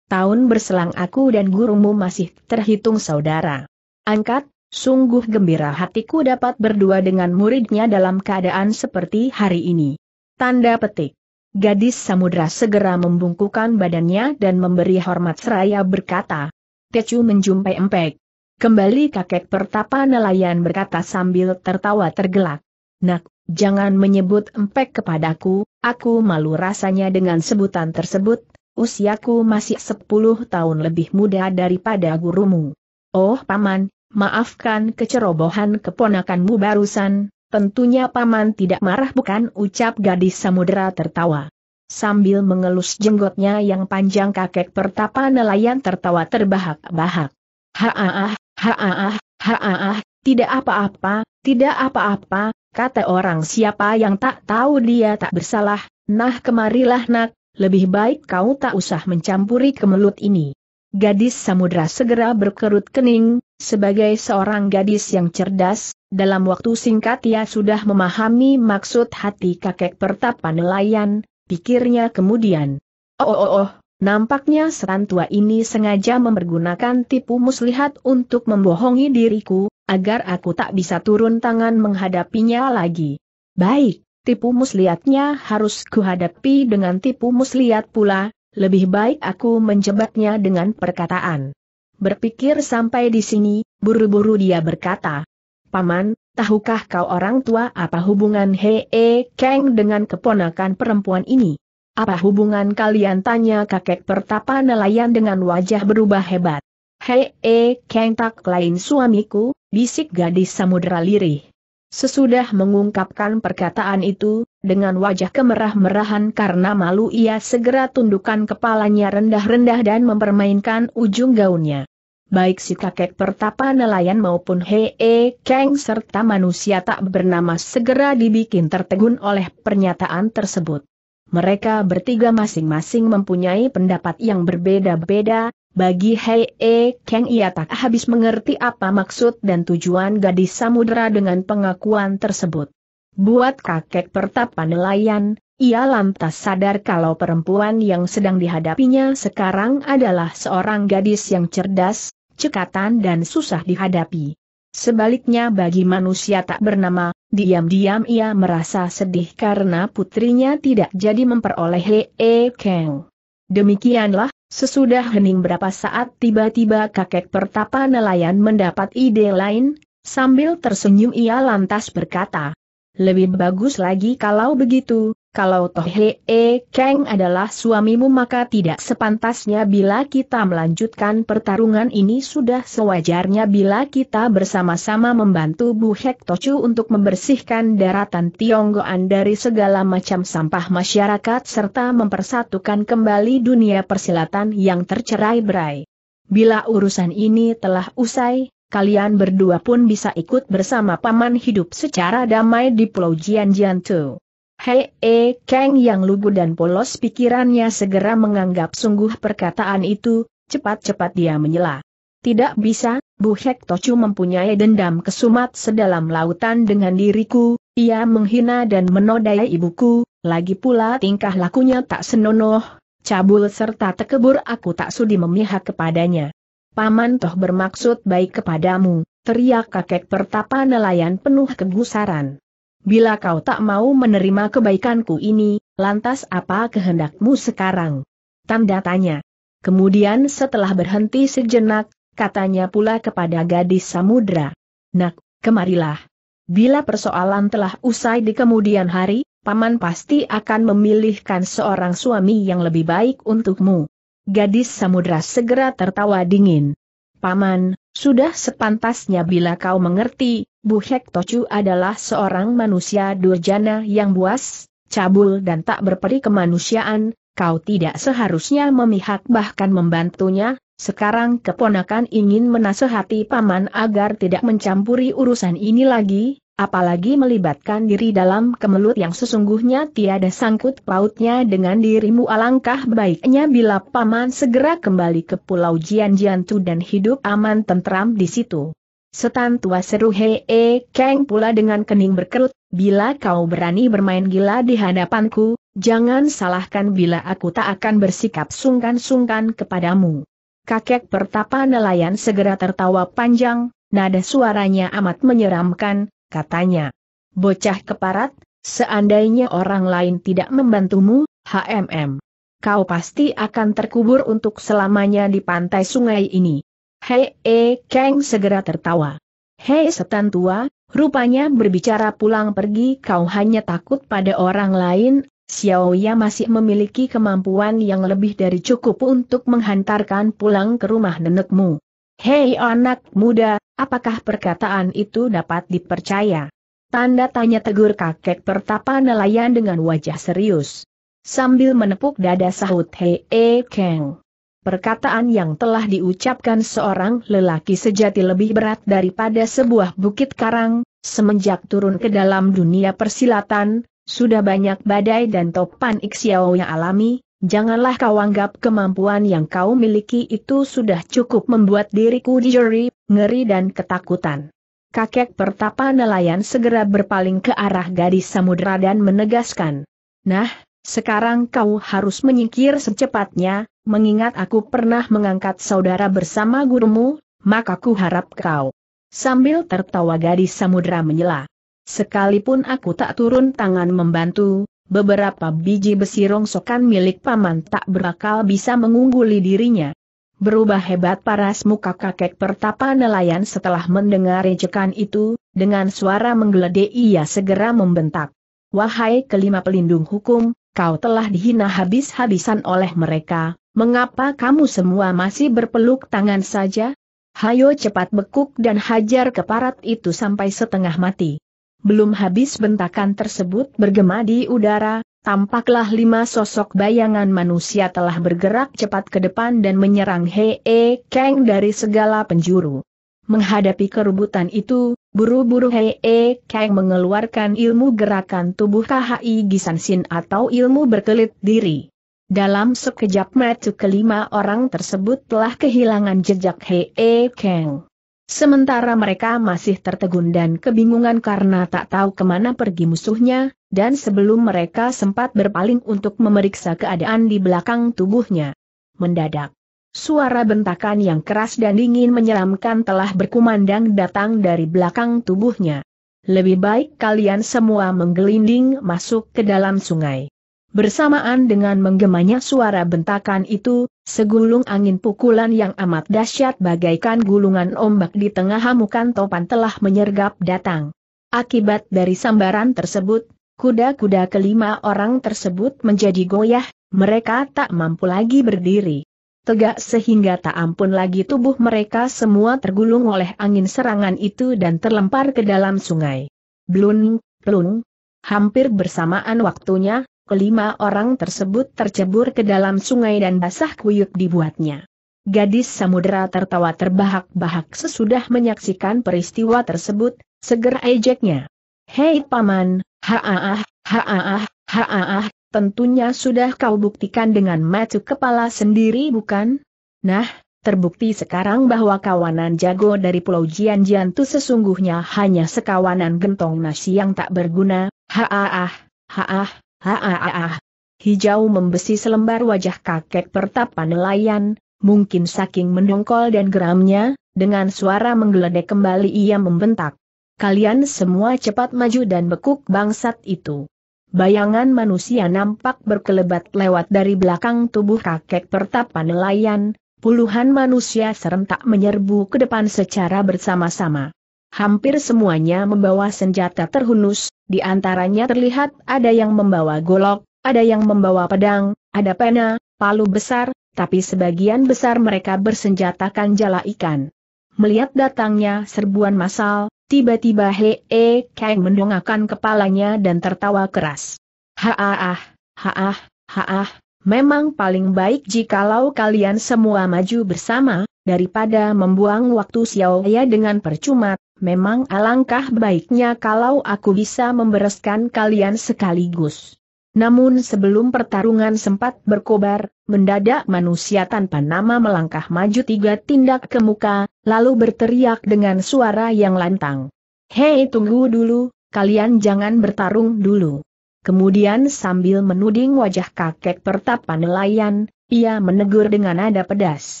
tahun berselang aku dan gurumu masih terhitung saudara angkat. Sungguh gembira hatiku dapat berdua dengan muridnya dalam keadaan seperti hari ini." Tanda petik. Gadis samudera segera membungkukkan badannya dan memberi hormat seraya berkata, "Tecu menjumpai empek." Kembali kakek pertapa nelayan berkata sambil tertawa tergelak, "Nak, jangan menyebut empek kepadaku, aku malu rasanya dengan sebutan tersebut, usiaku masih sepuluh tahun lebih muda daripada gurumu." "Oh paman, maafkan kecerobohan keponakanmu barusan. Tentunya paman tidak marah bukan?" ucap gadis samudera tertawa. Sambil mengelus jenggotnya yang panjang, kakek pertapa nelayan tertawa terbahak-bahak. "Haah, haah, haah, tidak apa-apa, tidak apa-apa, kata orang siapa yang tak tahu dia tak bersalah. Nah kemarilah nak, lebih baik kau tak usah mencampuri kemelut ini." Gadis samudera segera berkerut kening. Sebagai seorang gadis yang cerdas, dalam waktu singkat ia sudah memahami maksud hati kakek pertapa nelayan. Pikirnya kemudian, "Oh, oh, oh, nampaknya setan tua ini sengaja mempergunakan tipu muslihat untuk membohongi diriku, agar aku tak bisa turun tangan menghadapinya lagi. Baik, tipu muslihatnya harus kuhadapi dengan tipu muslihat pula. Lebih baik aku menjebatnya dengan perkataan. Berpikir sampai di sini, buru-buru dia berkata, "Paman, tahukah kau orang tua apa hubungan Hee Kang dengan keponakan perempuan ini? Apa hubungan kalian?" tanya kakek pertapa nelayan dengan wajah berubah hebat. "Hee Kang tak lain suamiku," bisik gadis samudera lirih. Sesudah mengungkapkan perkataan itu, dengan wajah kemerah-merahan karena malu ia segera tundukkan kepalanya rendah-rendah dan mempermainkan ujung gaunnya. Baik si kakek pertapa nelayan maupun Hee Kang serta manusia tak bernama segera dibikin tertegun oleh pernyataan tersebut. Mereka bertiga masing-masing mempunyai pendapat yang berbeda-beda. Bagi Hee Kang ia tak habis mengerti apa maksud dan tujuan gadis samudera dengan pengakuan tersebut. Buat kakek pertapa nelayan, ia lantas sadar kalau perempuan yang sedang dihadapinya sekarang adalah seorang gadis yang cerdas, cekatan dan susah dihadapi. Sebaliknya bagi manusia tak bernama, diam-diam ia merasa sedih karena putrinya tidak jadi memperoleh Hee Kang. Demikianlah. Sesudah hening berapa saat tiba-tiba kakek pertapa nelayan mendapat ide lain, sambil tersenyum ia lantas berkata, "Lebih bagus lagi kalau begitu, kalau toh Hee Kang adalah suamimu maka tidak sepantasnya bila kita melanjutkan pertarungan ini. Sudah sewajarnya bila kita bersama-sama membantu Bu Hek Tochu untuk membersihkan daratan Tionggoan dari segala macam sampah masyarakat serta mempersatukan kembali dunia persilatan yang tercerai-berai. Bila urusan ini telah usai, kalian berdua pun bisa ikut bersama paman hidup secara damai di Pulau Jianjian Tu." Hee Kang yang lugu dan polos pikirannya segera menganggap sungguh perkataan itu, cepat-cepat dia menyela. "Tidak bisa, Bu Hek Tochu mempunyai dendam kesumat sedalam lautan dengan diriku, ia menghina dan menodai ibuku, lagi pula tingkah lakunya tak senonoh, cabul serta tekebur, aku tak sudi memihak kepadanya." "Paman toh bermaksud baik kepadamu," teriak kakek pertapa nelayan penuh kegusaran. "Bila kau tak mau menerima kebaikanku ini, lantas apa kehendakmu sekarang?" Tanda tanya. Kemudian setelah berhenti sejenak, katanya pula kepada gadis samudera, "Nak, kemarilah. Bila persoalan telah usai di kemudian hari, paman pasti akan memilihkan seorang suami yang lebih baik untukmu." Gadis samudera segera tertawa dingin. "Paman, sudah sepantasnya bila kau mengerti, Bu Hek Tochu adalah seorang manusia durjana yang buas, cabul dan tak berperi kemanusiaan, kau tidak seharusnya memihak bahkan membantunya. Sekarang keponakan ingin menasehati paman agar tidak mencampuri urusan ini lagi, apalagi melibatkan diri dalam kemelut yang sesungguhnya tiada sangkut pautnya dengan dirimu. Alangkah baiknya bila paman segera kembali ke Pulau Jianjian Tu dan hidup aman tentram di situ." "Setan tua," seru Hee Kang pula dengan kening berkerut, "bila kau berani bermain gila di hadapanku, jangan salahkan bila aku tak akan bersikap sungkan-sungkan kepadamu." Kakek pertapa nelayan segera tertawa panjang, nada suaranya amat menyeramkan. Katanya, "Bocah keparat, seandainya orang lain tidak membantumu, hmm, kau pasti akan terkubur untuk selamanya di pantai sungai ini." Hee Kang segera tertawa. "Hei setan tua, rupanya berbicara pulang pergi kau hanya takut pada orang lain. Xiaoya masih memiliki kemampuan yang lebih dari cukup untuk menghantarkan pulang ke rumah nenekmu." "Hei anak muda, apakah perkataan itu dapat dipercaya?" Tanda tanya tegur kakek pertapa nelayan dengan wajah serius. Sambil menepuk dada sahut Hee Kang, "Perkataan yang telah diucapkan seorang lelaki sejati lebih berat daripada sebuah bukit karang. Semenjak turun ke dalam dunia persilatan, sudah banyak badai dan topan Ixiao yang alami. Janganlah kau anggap kemampuan yang kau miliki itu sudah cukup membuat diriku dijeri, ngeri dan ketakutan." Kakek pertapa nelayan segera berpaling ke arah gadis samudera dan menegaskan, "Nah, sekarang kau harus menyingkir secepatnya, mengingat aku pernah mengangkat saudara bersama gurumu, maka ku harap kau." Sambil tertawa gadis samudera menyela, "Sekalipun aku tak turun tangan membantu, beberapa biji besi rongsokan milik paman tak berakal bisa mengungguli dirinya. Berubah hebat paras muka kakek pertapa nelayan setelah mendengar ejekan itu, dengan suara menggeledek ia segera membentak. Wahai kelima pelindung hukum, kau telah dihina habis-habisan oleh mereka, mengapa kamu semua masih berpeluk tangan saja? Hayo cepat bekuk dan hajar keparat itu sampai setengah mati. Belum habis bentakan tersebut bergema di udara, tampaklah lima sosok bayangan manusia telah bergerak cepat ke depan dan menyerang Hee Kang dari segala penjuru. Menghadapi kerubutan itu, buru-buru Hee Kang mengeluarkan ilmu gerakan tubuh K H I Gisansin atau ilmu berkelit diri. Dalam sekejap mata kelima orang tersebut telah kehilangan jejak Hee Kang. Sementara mereka masih tertegun dan kebingungan karena tak tahu kemana pergi musuhnya, dan sebelum mereka sempat berpaling untuk memeriksa keadaan di belakang tubuhnya. Mendadak, suara bentakan yang keras dan dingin menyeramkan telah berkumandang datang dari belakang tubuhnya. Lebih baik kalian semua menggelinding masuk ke dalam sungai. Bersamaan dengan menggemanya suara bentakan itu, segulung angin pukulan yang amat dahsyat bagaikan gulungan ombak di tengah hamukan topan telah menyergap datang. Akibat dari sambaran tersebut, kuda-kuda kelima orang tersebut menjadi goyah, mereka tak mampu lagi berdiri. Tegak sehingga tak ampun lagi tubuh mereka semua tergulung oleh angin serangan itu dan terlempar ke dalam sungai. Blun, blun, hampir bersamaan waktunya. Kelima orang tersebut tercebur ke dalam sungai dan basah kuyup dibuatnya. Gadis samudera tertawa terbahak-bahak sesudah menyaksikan peristiwa tersebut, segera ejeknya. Hei paman, ha-ah, ha-ah, ha-ah, tentunya sudah kau buktikan dengan mata kepala sendiri bukan? Nah, terbukti sekarang bahwa kawanan jago dari Pulau Jianjian itu sesungguhnya hanya sekawanan gentong nasi yang tak berguna, ha-ah, ha-ah. Ha-ah-ah. Hijau membesi selembar wajah kakek pertapa nelayan, mungkin saking mendongkol dan geramnya, dengan suara menggeledek kembali ia membentak. Kalian semua cepat maju dan bekuk bangsat itu. Bayangan manusia nampak berkelebat lewat dari belakang tubuh kakek pertapa nelayan, puluhan manusia serentak menyerbu ke depan secara bersama-sama. Hampir semuanya membawa senjata terhunus, di antaranya terlihat ada yang membawa golok, ada yang membawa pedang, ada pena, palu besar, tapi sebagian besar mereka bersenjatakan jala ikan. Melihat datangnya serbuan massal, tiba-tiba Hee Kang mendongakkan kepalanya dan tertawa keras. Ha-ah, ha-ah, ha-ah, memang paling baik jikalau kalian semua maju bersama, daripada membuang waktu sia-sia dengan percuma. Memang alangkah baiknya kalau aku bisa membereskan kalian sekaligus. Namun sebelum pertarungan sempat berkobar, mendadak manusia tanpa nama melangkah maju tiga tindak ke muka, lalu berteriak dengan suara yang lantang. Hei tunggu dulu, kalian jangan bertarung dulu. Kemudian sambil menuding wajah kakek pertapa nelayan, ia menegur dengan nada pedas.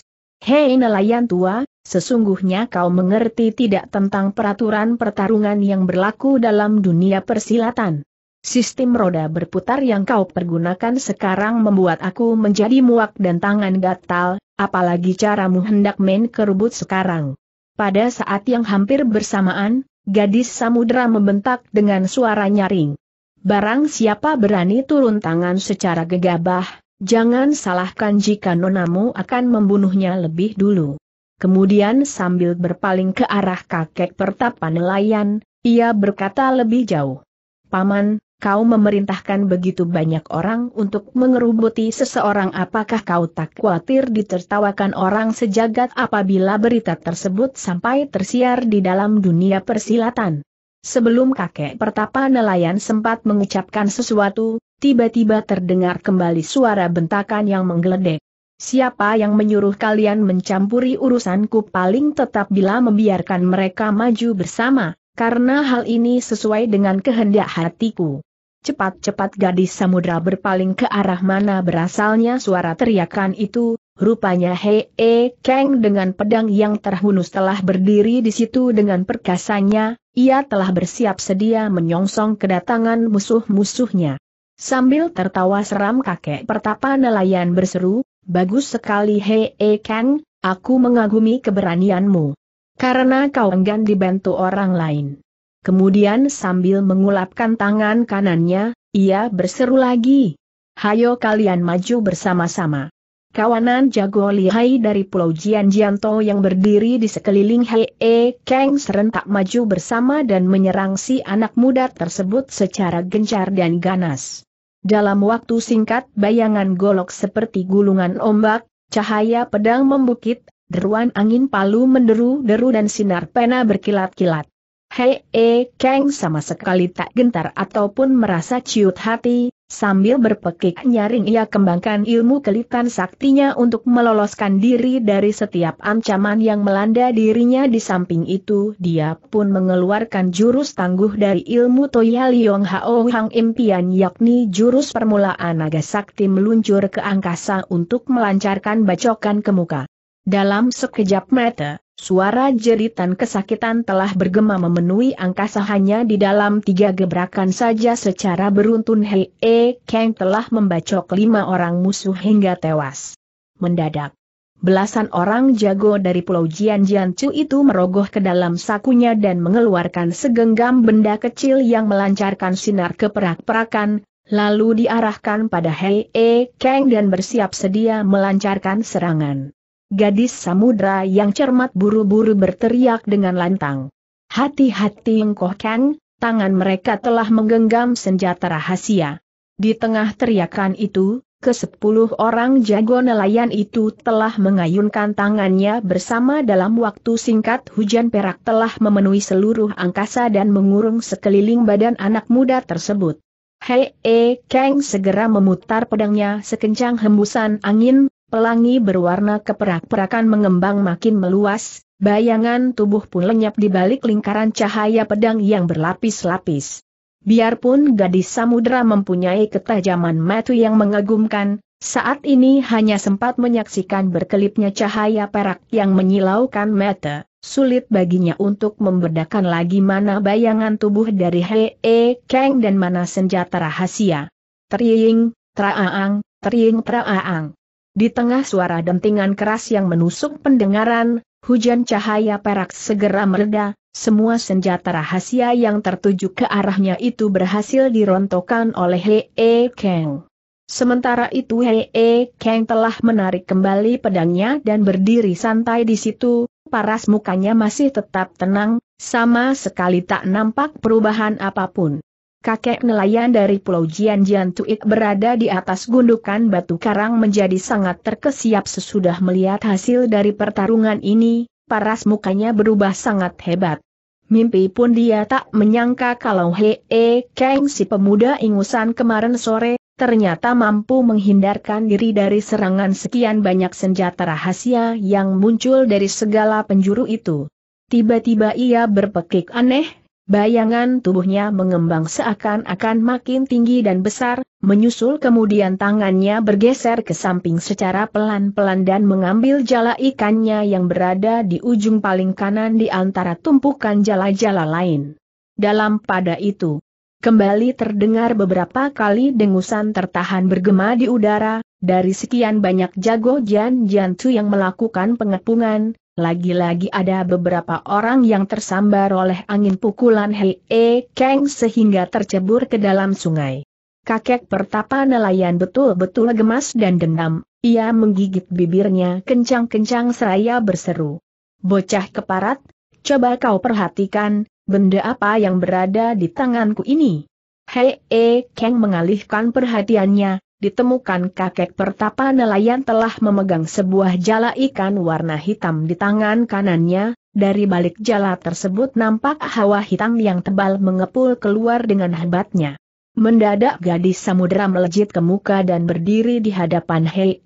Hei nelayan tua, sesungguhnya kau mengerti tidak tentang peraturan pertarungan yang berlaku dalam dunia persilatan. Sistem roda berputar yang kau pergunakan sekarang membuat aku menjadi muak dan tangan gatal, apalagi caramu hendak main kerebut sekarang. Pada saat yang hampir bersamaan, gadis samudera membentak dengan suara nyaring. Barang siapa berani turun tangan secara gegabah, jangan salahkan jika nonamu akan membunuhnya lebih dulu. Kemudian sambil berpaling ke arah kakek pertapa nelayan, ia berkata lebih jauh. Paman, kau memerintahkan begitu banyak orang untuk mengerubuti seseorang, apakah kau tak khawatir ditertawakan orang sejagat apabila berita tersebut sampai tersiar di dalam dunia persilatan? Sebelum kakek pertapa nelayan sempat mengucapkan sesuatu, tiba-tiba terdengar kembali suara bentakan yang menggeledek. Siapa yang menyuruh kalian mencampuri urusanku? Paling tetap bila membiarkan mereka maju bersama, karena hal ini sesuai dengan kehendak hatiku. Cepat-cepat gadis samudera berpaling ke arah mana berasalnya suara teriakan itu, rupanya Hee Kang dengan pedang yang terhunus telah berdiri di situ dengan perkasanya, ia telah bersiap sedia menyongsong kedatangan musuh-musuhnya. Sambil tertawa seram kakek pertapa nelayan berseru, "Bagus sekali Hei Kang, aku mengagumi keberanianmu. Karena kau enggan dibantu orang lain." Kemudian sambil mengulapkan tangan kanannya, ia berseru lagi, "Hayo kalian maju bersama-sama." Kawanan jago lihai dari Pulau Jianjianto yang berdiri di sekeliling Hei Kang serentak maju bersama dan menyerang si anak muda tersebut secara gencar dan ganas. Dalam waktu singkat bayangan golok seperti gulungan ombak, cahaya pedang membukit, deruan angin palu menderu-deru dan sinar pena berkilat-kilat. Hei Kang sama sekali tak gentar ataupun merasa ciut hati. Sambil berpekik nyaring ia kembangkan ilmu kelitan saktinya untuk meloloskan diri dari setiap ancaman yang melanda dirinya. Di samping itu dia pun mengeluarkan jurus tangguh dari ilmu Toya Liong Hao Hang Impian, yakni jurus permulaan naga sakti meluncur ke angkasa untuk melancarkan bacokan ke muka. Dalam sekejap mata, suara jeritan kesakitan telah bergema memenuhi angkasa. Hanya di dalam tiga gebrakan saja secara beruntun Hei Kang telah membacok lima orang musuh hingga tewas. Mendadak, belasan orang jago dari Pulau Jianjiancu itu merogoh ke dalam sakunya dan mengeluarkan segenggam benda kecil yang melancarkan sinar keperak-perakan, lalu diarahkan pada Hei Kang dan bersiap sedia melancarkan serangan. Gadis samudra yang cermat buru-buru berteriak dengan lantang, "Hati-hati engkau Kang!" Tangan mereka telah menggenggam senjata rahasia. Di tengah teriakan itu, kesepuluh orang jago nelayan itu telah mengayunkan tangannya bersama. Dalam waktu singkat hujan perak telah memenuhi seluruh angkasa dan mengurung sekeliling badan anak muda tersebut. Hei Kang segera memutar pedangnya sekencang hembusan angin. Pelangi berwarna keperak-perakan mengembang makin meluas, bayangan tubuh pun lenyap di balik lingkaran cahaya pedang yang berlapis-lapis. Biarpun gadis samudra mempunyai ketajaman mata yang mengagumkan, saat ini hanya sempat menyaksikan berkelipnya cahaya perak yang menyilaukan mata, sulit baginya untuk membedakan lagi mana bayangan tubuh dari Hei Kang dan mana senjata rahasia. Triing, traang, triing, traang. Di tengah suara dentingan keras yang menusuk pendengaran, hujan cahaya perak segera mereda, semua senjata rahasia yang tertuju ke arahnya itu berhasil dirontokkan oleh Hei Kang. Sementara itu Hei Kang telah menarik kembali pedangnya dan berdiri santai di situ, paras mukanya masih tetap tenang, sama sekali tak nampak perubahan apapun. Kakek nelayan dari Pulau Jianjiantu berada di atas gundukan batu karang menjadi sangat terkesiap sesudah melihat hasil dari pertarungan ini, paras mukanya berubah sangat hebat. Mimpi pun dia tak menyangka kalau Hei Kang si pemuda ingusan kemarin sore, ternyata mampu menghindarkan diri dari serangan sekian banyak senjata rahasia yang muncul dari segala penjuru itu. Tiba-tiba ia berpekik aneh. Bayangan tubuhnya mengembang seakan-akan makin tinggi dan besar, menyusul kemudian tangannya bergeser ke samping secara pelan-pelan dan mengambil jala ikannya yang berada di ujung paling kanan di antara tumpukan jala-jala lain. Dalam pada itu, kembali terdengar beberapa kali dengusan tertahan bergema di udara, dari sekian banyak jago Jianjiancu yang melakukan pengepungan. Lagi-lagi ada beberapa orang yang tersambar oleh angin pukulan Hei Kang sehingga tercebur ke dalam sungai. Kakek pertapa nelayan betul-betul gemas dan dendam, ia menggigit bibirnya kencang-kencang seraya berseru, "Bocah keparat, coba kau perhatikan, benda apa yang berada di tanganku ini?" Hei Kang mengalihkan perhatiannya. Ditemukan kakek pertapa nelayan telah memegang sebuah jala ikan warna hitam di tangan kanannya, dari balik jala tersebut nampak hawa hitam yang tebal mengepul keluar dengan hebatnya. Mendadak gadis samudera melejit ke muka dan berdiri di hadapan Hei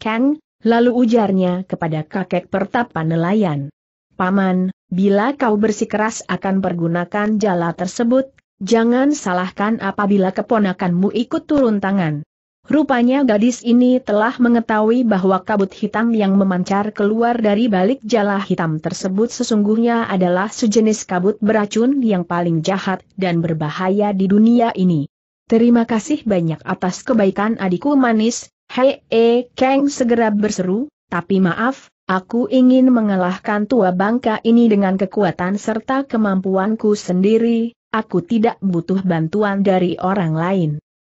Kang, lalu ujarnya kepada kakek pertapa nelayan, "Paman, bila kau bersikeras akan pergunakan jala tersebut, jangan salahkan apabila keponakanmu ikut turun tangan." Rupanya gadis ini telah mengetahui bahwa kabut hitam yang memancar keluar dari balik jala hitam tersebut sesungguhnya adalah sejenis kabut beracun yang paling jahat dan berbahaya di dunia ini. Terima kasih banyak atas kebaikan adikku manis, Hei E Kang segera berseru, tapi maaf, aku ingin mengalahkan tua bangka ini dengan kekuatan serta kemampuanku sendiri, aku tidak butuh bantuan dari orang lain.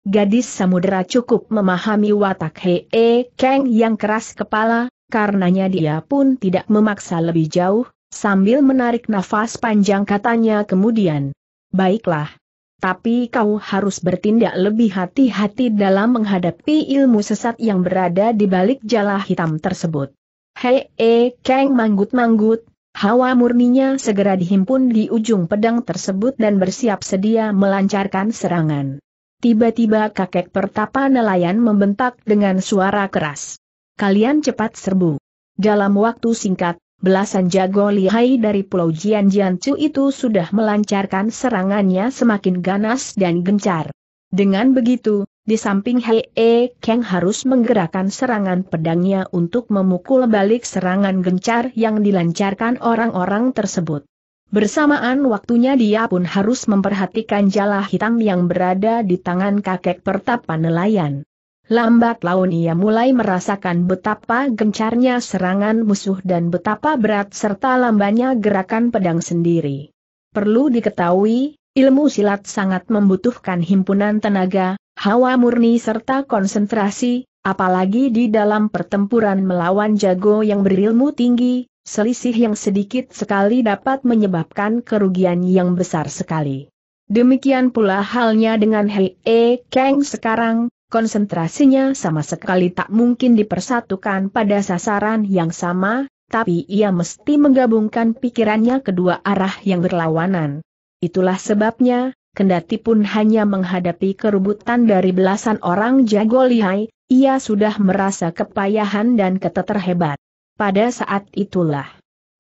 Gadis samudera cukup memahami watak Hei E Kang yang keras kepala, karenanya dia pun tidak memaksa lebih jauh, sambil menarik nafas panjang katanya kemudian, baiklah. Tapi kau harus bertindak lebih hati-hati dalam menghadapi ilmu sesat yang berada di balik jala hitam tersebut. Hei E Kang manggut-manggut, hawa murninya segera dihimpun di ujung pedang tersebut dan bersiap sedia melancarkan serangan. Tiba-tiba kakek pertapa nelayan membentak dengan suara keras. Kalian cepat serbu. Dalam waktu singkat, belasan jago lihai dari pulau Jianjiancu itu sudah melancarkan serangannya semakin ganas dan gencar. Dengan begitu, di samping Hei E Kang harus menggerakkan serangan pedangnya untuk memukul balik serangan gencar yang dilancarkan orang-orang tersebut. Bersamaan waktunya dia pun harus memperhatikan jala hitam yang berada di tangan kakek pertapa nelayan. Lambat laun ia mulai merasakan betapa gencarnya serangan musuh dan betapa berat serta lambannya gerakan pedang sendiri. Perlu diketahui, ilmu silat sangat membutuhkan himpunan tenaga, hawa murni serta konsentrasi, apalagi di dalam pertempuran melawan jago yang berilmu tinggi, selisih yang sedikit sekali dapat menyebabkan kerugian yang besar sekali. Demikian pula halnya dengan Hei E Kang sekarang. Konsentrasinya sama sekali tak mungkin dipersatukan pada sasaran yang sama, tapi ia mesti menggabungkan pikirannya kedua arah yang berlawanan. Itulah sebabnya, kendati pun hanya menghadapi kerubutan dari belasan orang jago lihai, ia sudah merasa kepayahan dan keteterhebat. Pada saat itulah,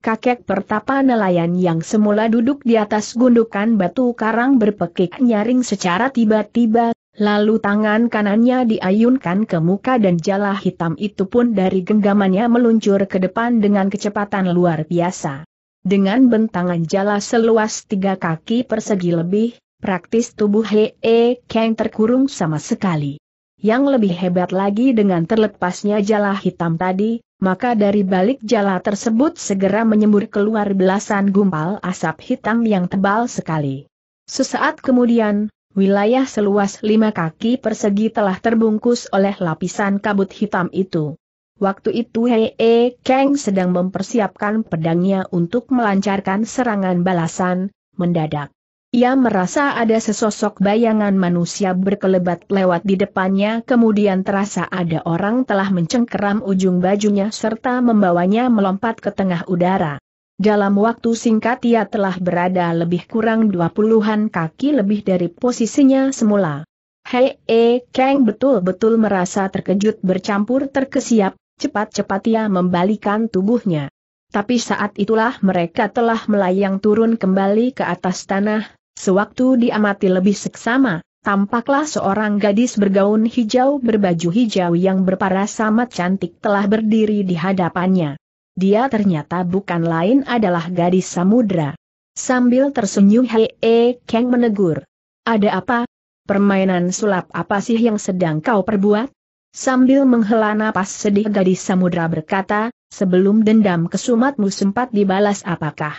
kakek pertapa nelayan yang semula duduk di atas gundukan batu karang berpekik nyaring secara tiba-tiba. Lalu tangan kanannya diayunkan ke muka dan jala hitam itu pun dari genggamannya meluncur ke depan dengan kecepatan luar biasa. Dengan bentangan jala seluas tiga kaki persegi lebih, praktis tubuh Hei E Kang terkurung sama sekali. Yang lebih hebat lagi dengan terlepasnya jala hitam tadi, maka dari balik jala tersebut segera menyembur keluar belasan gumpal asap hitam yang tebal sekali. Sesaat kemudian, wilayah seluas lima kaki persegi telah terbungkus oleh lapisan kabut hitam itu. Waktu itu Hei E Kang sedang mempersiapkan pedangnya untuk melancarkan serangan balasan, mendadak. Ia merasa ada sesosok bayangan manusia berkelebat lewat di depannya, kemudian terasa ada orang telah mencengkeram ujung bajunya serta membawanya melompat ke tengah udara. Dalam waktu singkat ia telah berada lebih kurang dua puluhan kaki lebih dari posisinya semula. Hei E Kang betul-betul merasa terkejut bercampur terkesiap, cepat-cepat ia membalikan tubuhnya. Tapi saat itulah mereka telah melayang turun kembali ke atas tanah, sewaktu diamati lebih seksama, tampaklah seorang gadis bergaun hijau berbaju hijau yang berparas amat cantik telah berdiri di hadapannya. Dia ternyata bukan lain adalah gadis samudera. Sambil tersenyum Hei E Kang menegur. Ada apa? Permainan sulap apa sih yang sedang kau perbuat? Sambil menghela napas sedih gadis samudera berkata, sebelum dendam kesumatmu sempat dibalas apakah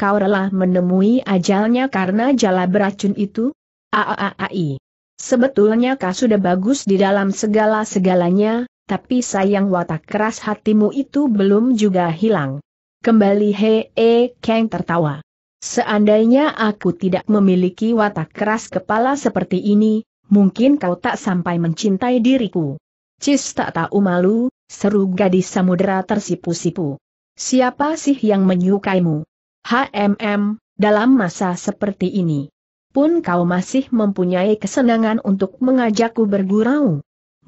kau rela menemui ajalnya karena jala beracun itu? Aaai. Sebetulnya kau sudah bagus di dalam segala-segalanya. Tapi sayang watak keras hatimu itu belum juga hilang. Kembali Hei E Kang tertawa. Seandainya aku tidak memiliki watak keras kepala seperti ini, mungkin kau tak sampai mencintai diriku. Cis tak tahu malu, seru gadis samudera tersipu-sipu. Siapa sih yang menyukaimu? Hmm, dalam masa seperti ini pun kau masih mempunyai kesenangan untuk mengajakku bergurau.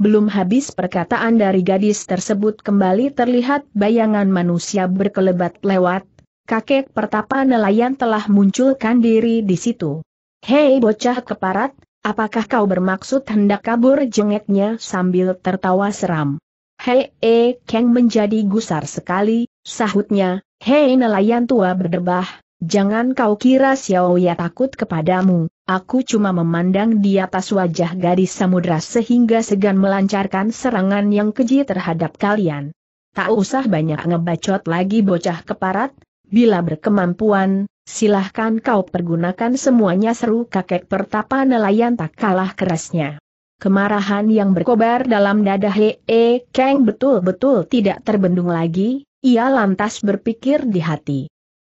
Belum habis perkataan dari gadis tersebut kembali terlihat bayangan manusia berkelebat lewat, kakek pertapa nelayan telah munculkan diri di situ. Hei bocah keparat, apakah kau bermaksud hendak kabur jengeknya sambil tertawa seram. Hei E Kang menjadi gusar sekali, sahutnya, hei nelayan tua berdebah, Jangan kau kira Xiaoya takut kepadamu, aku cuma memandang di atas wajah gadis samudra sehingga segan melancarkan serangan yang keji terhadap kalian. Tak usah banyak ngebacot lagi bocah keparat, bila berkemampuan, silahkan kau pergunakan semuanya, seru kakek pertapa nelayan tak kalah kerasnya. Kemarahan yang berkobar dalam dada Hee Kang betul-betul tidak terbendung lagi, ia lantas berpikir di hati.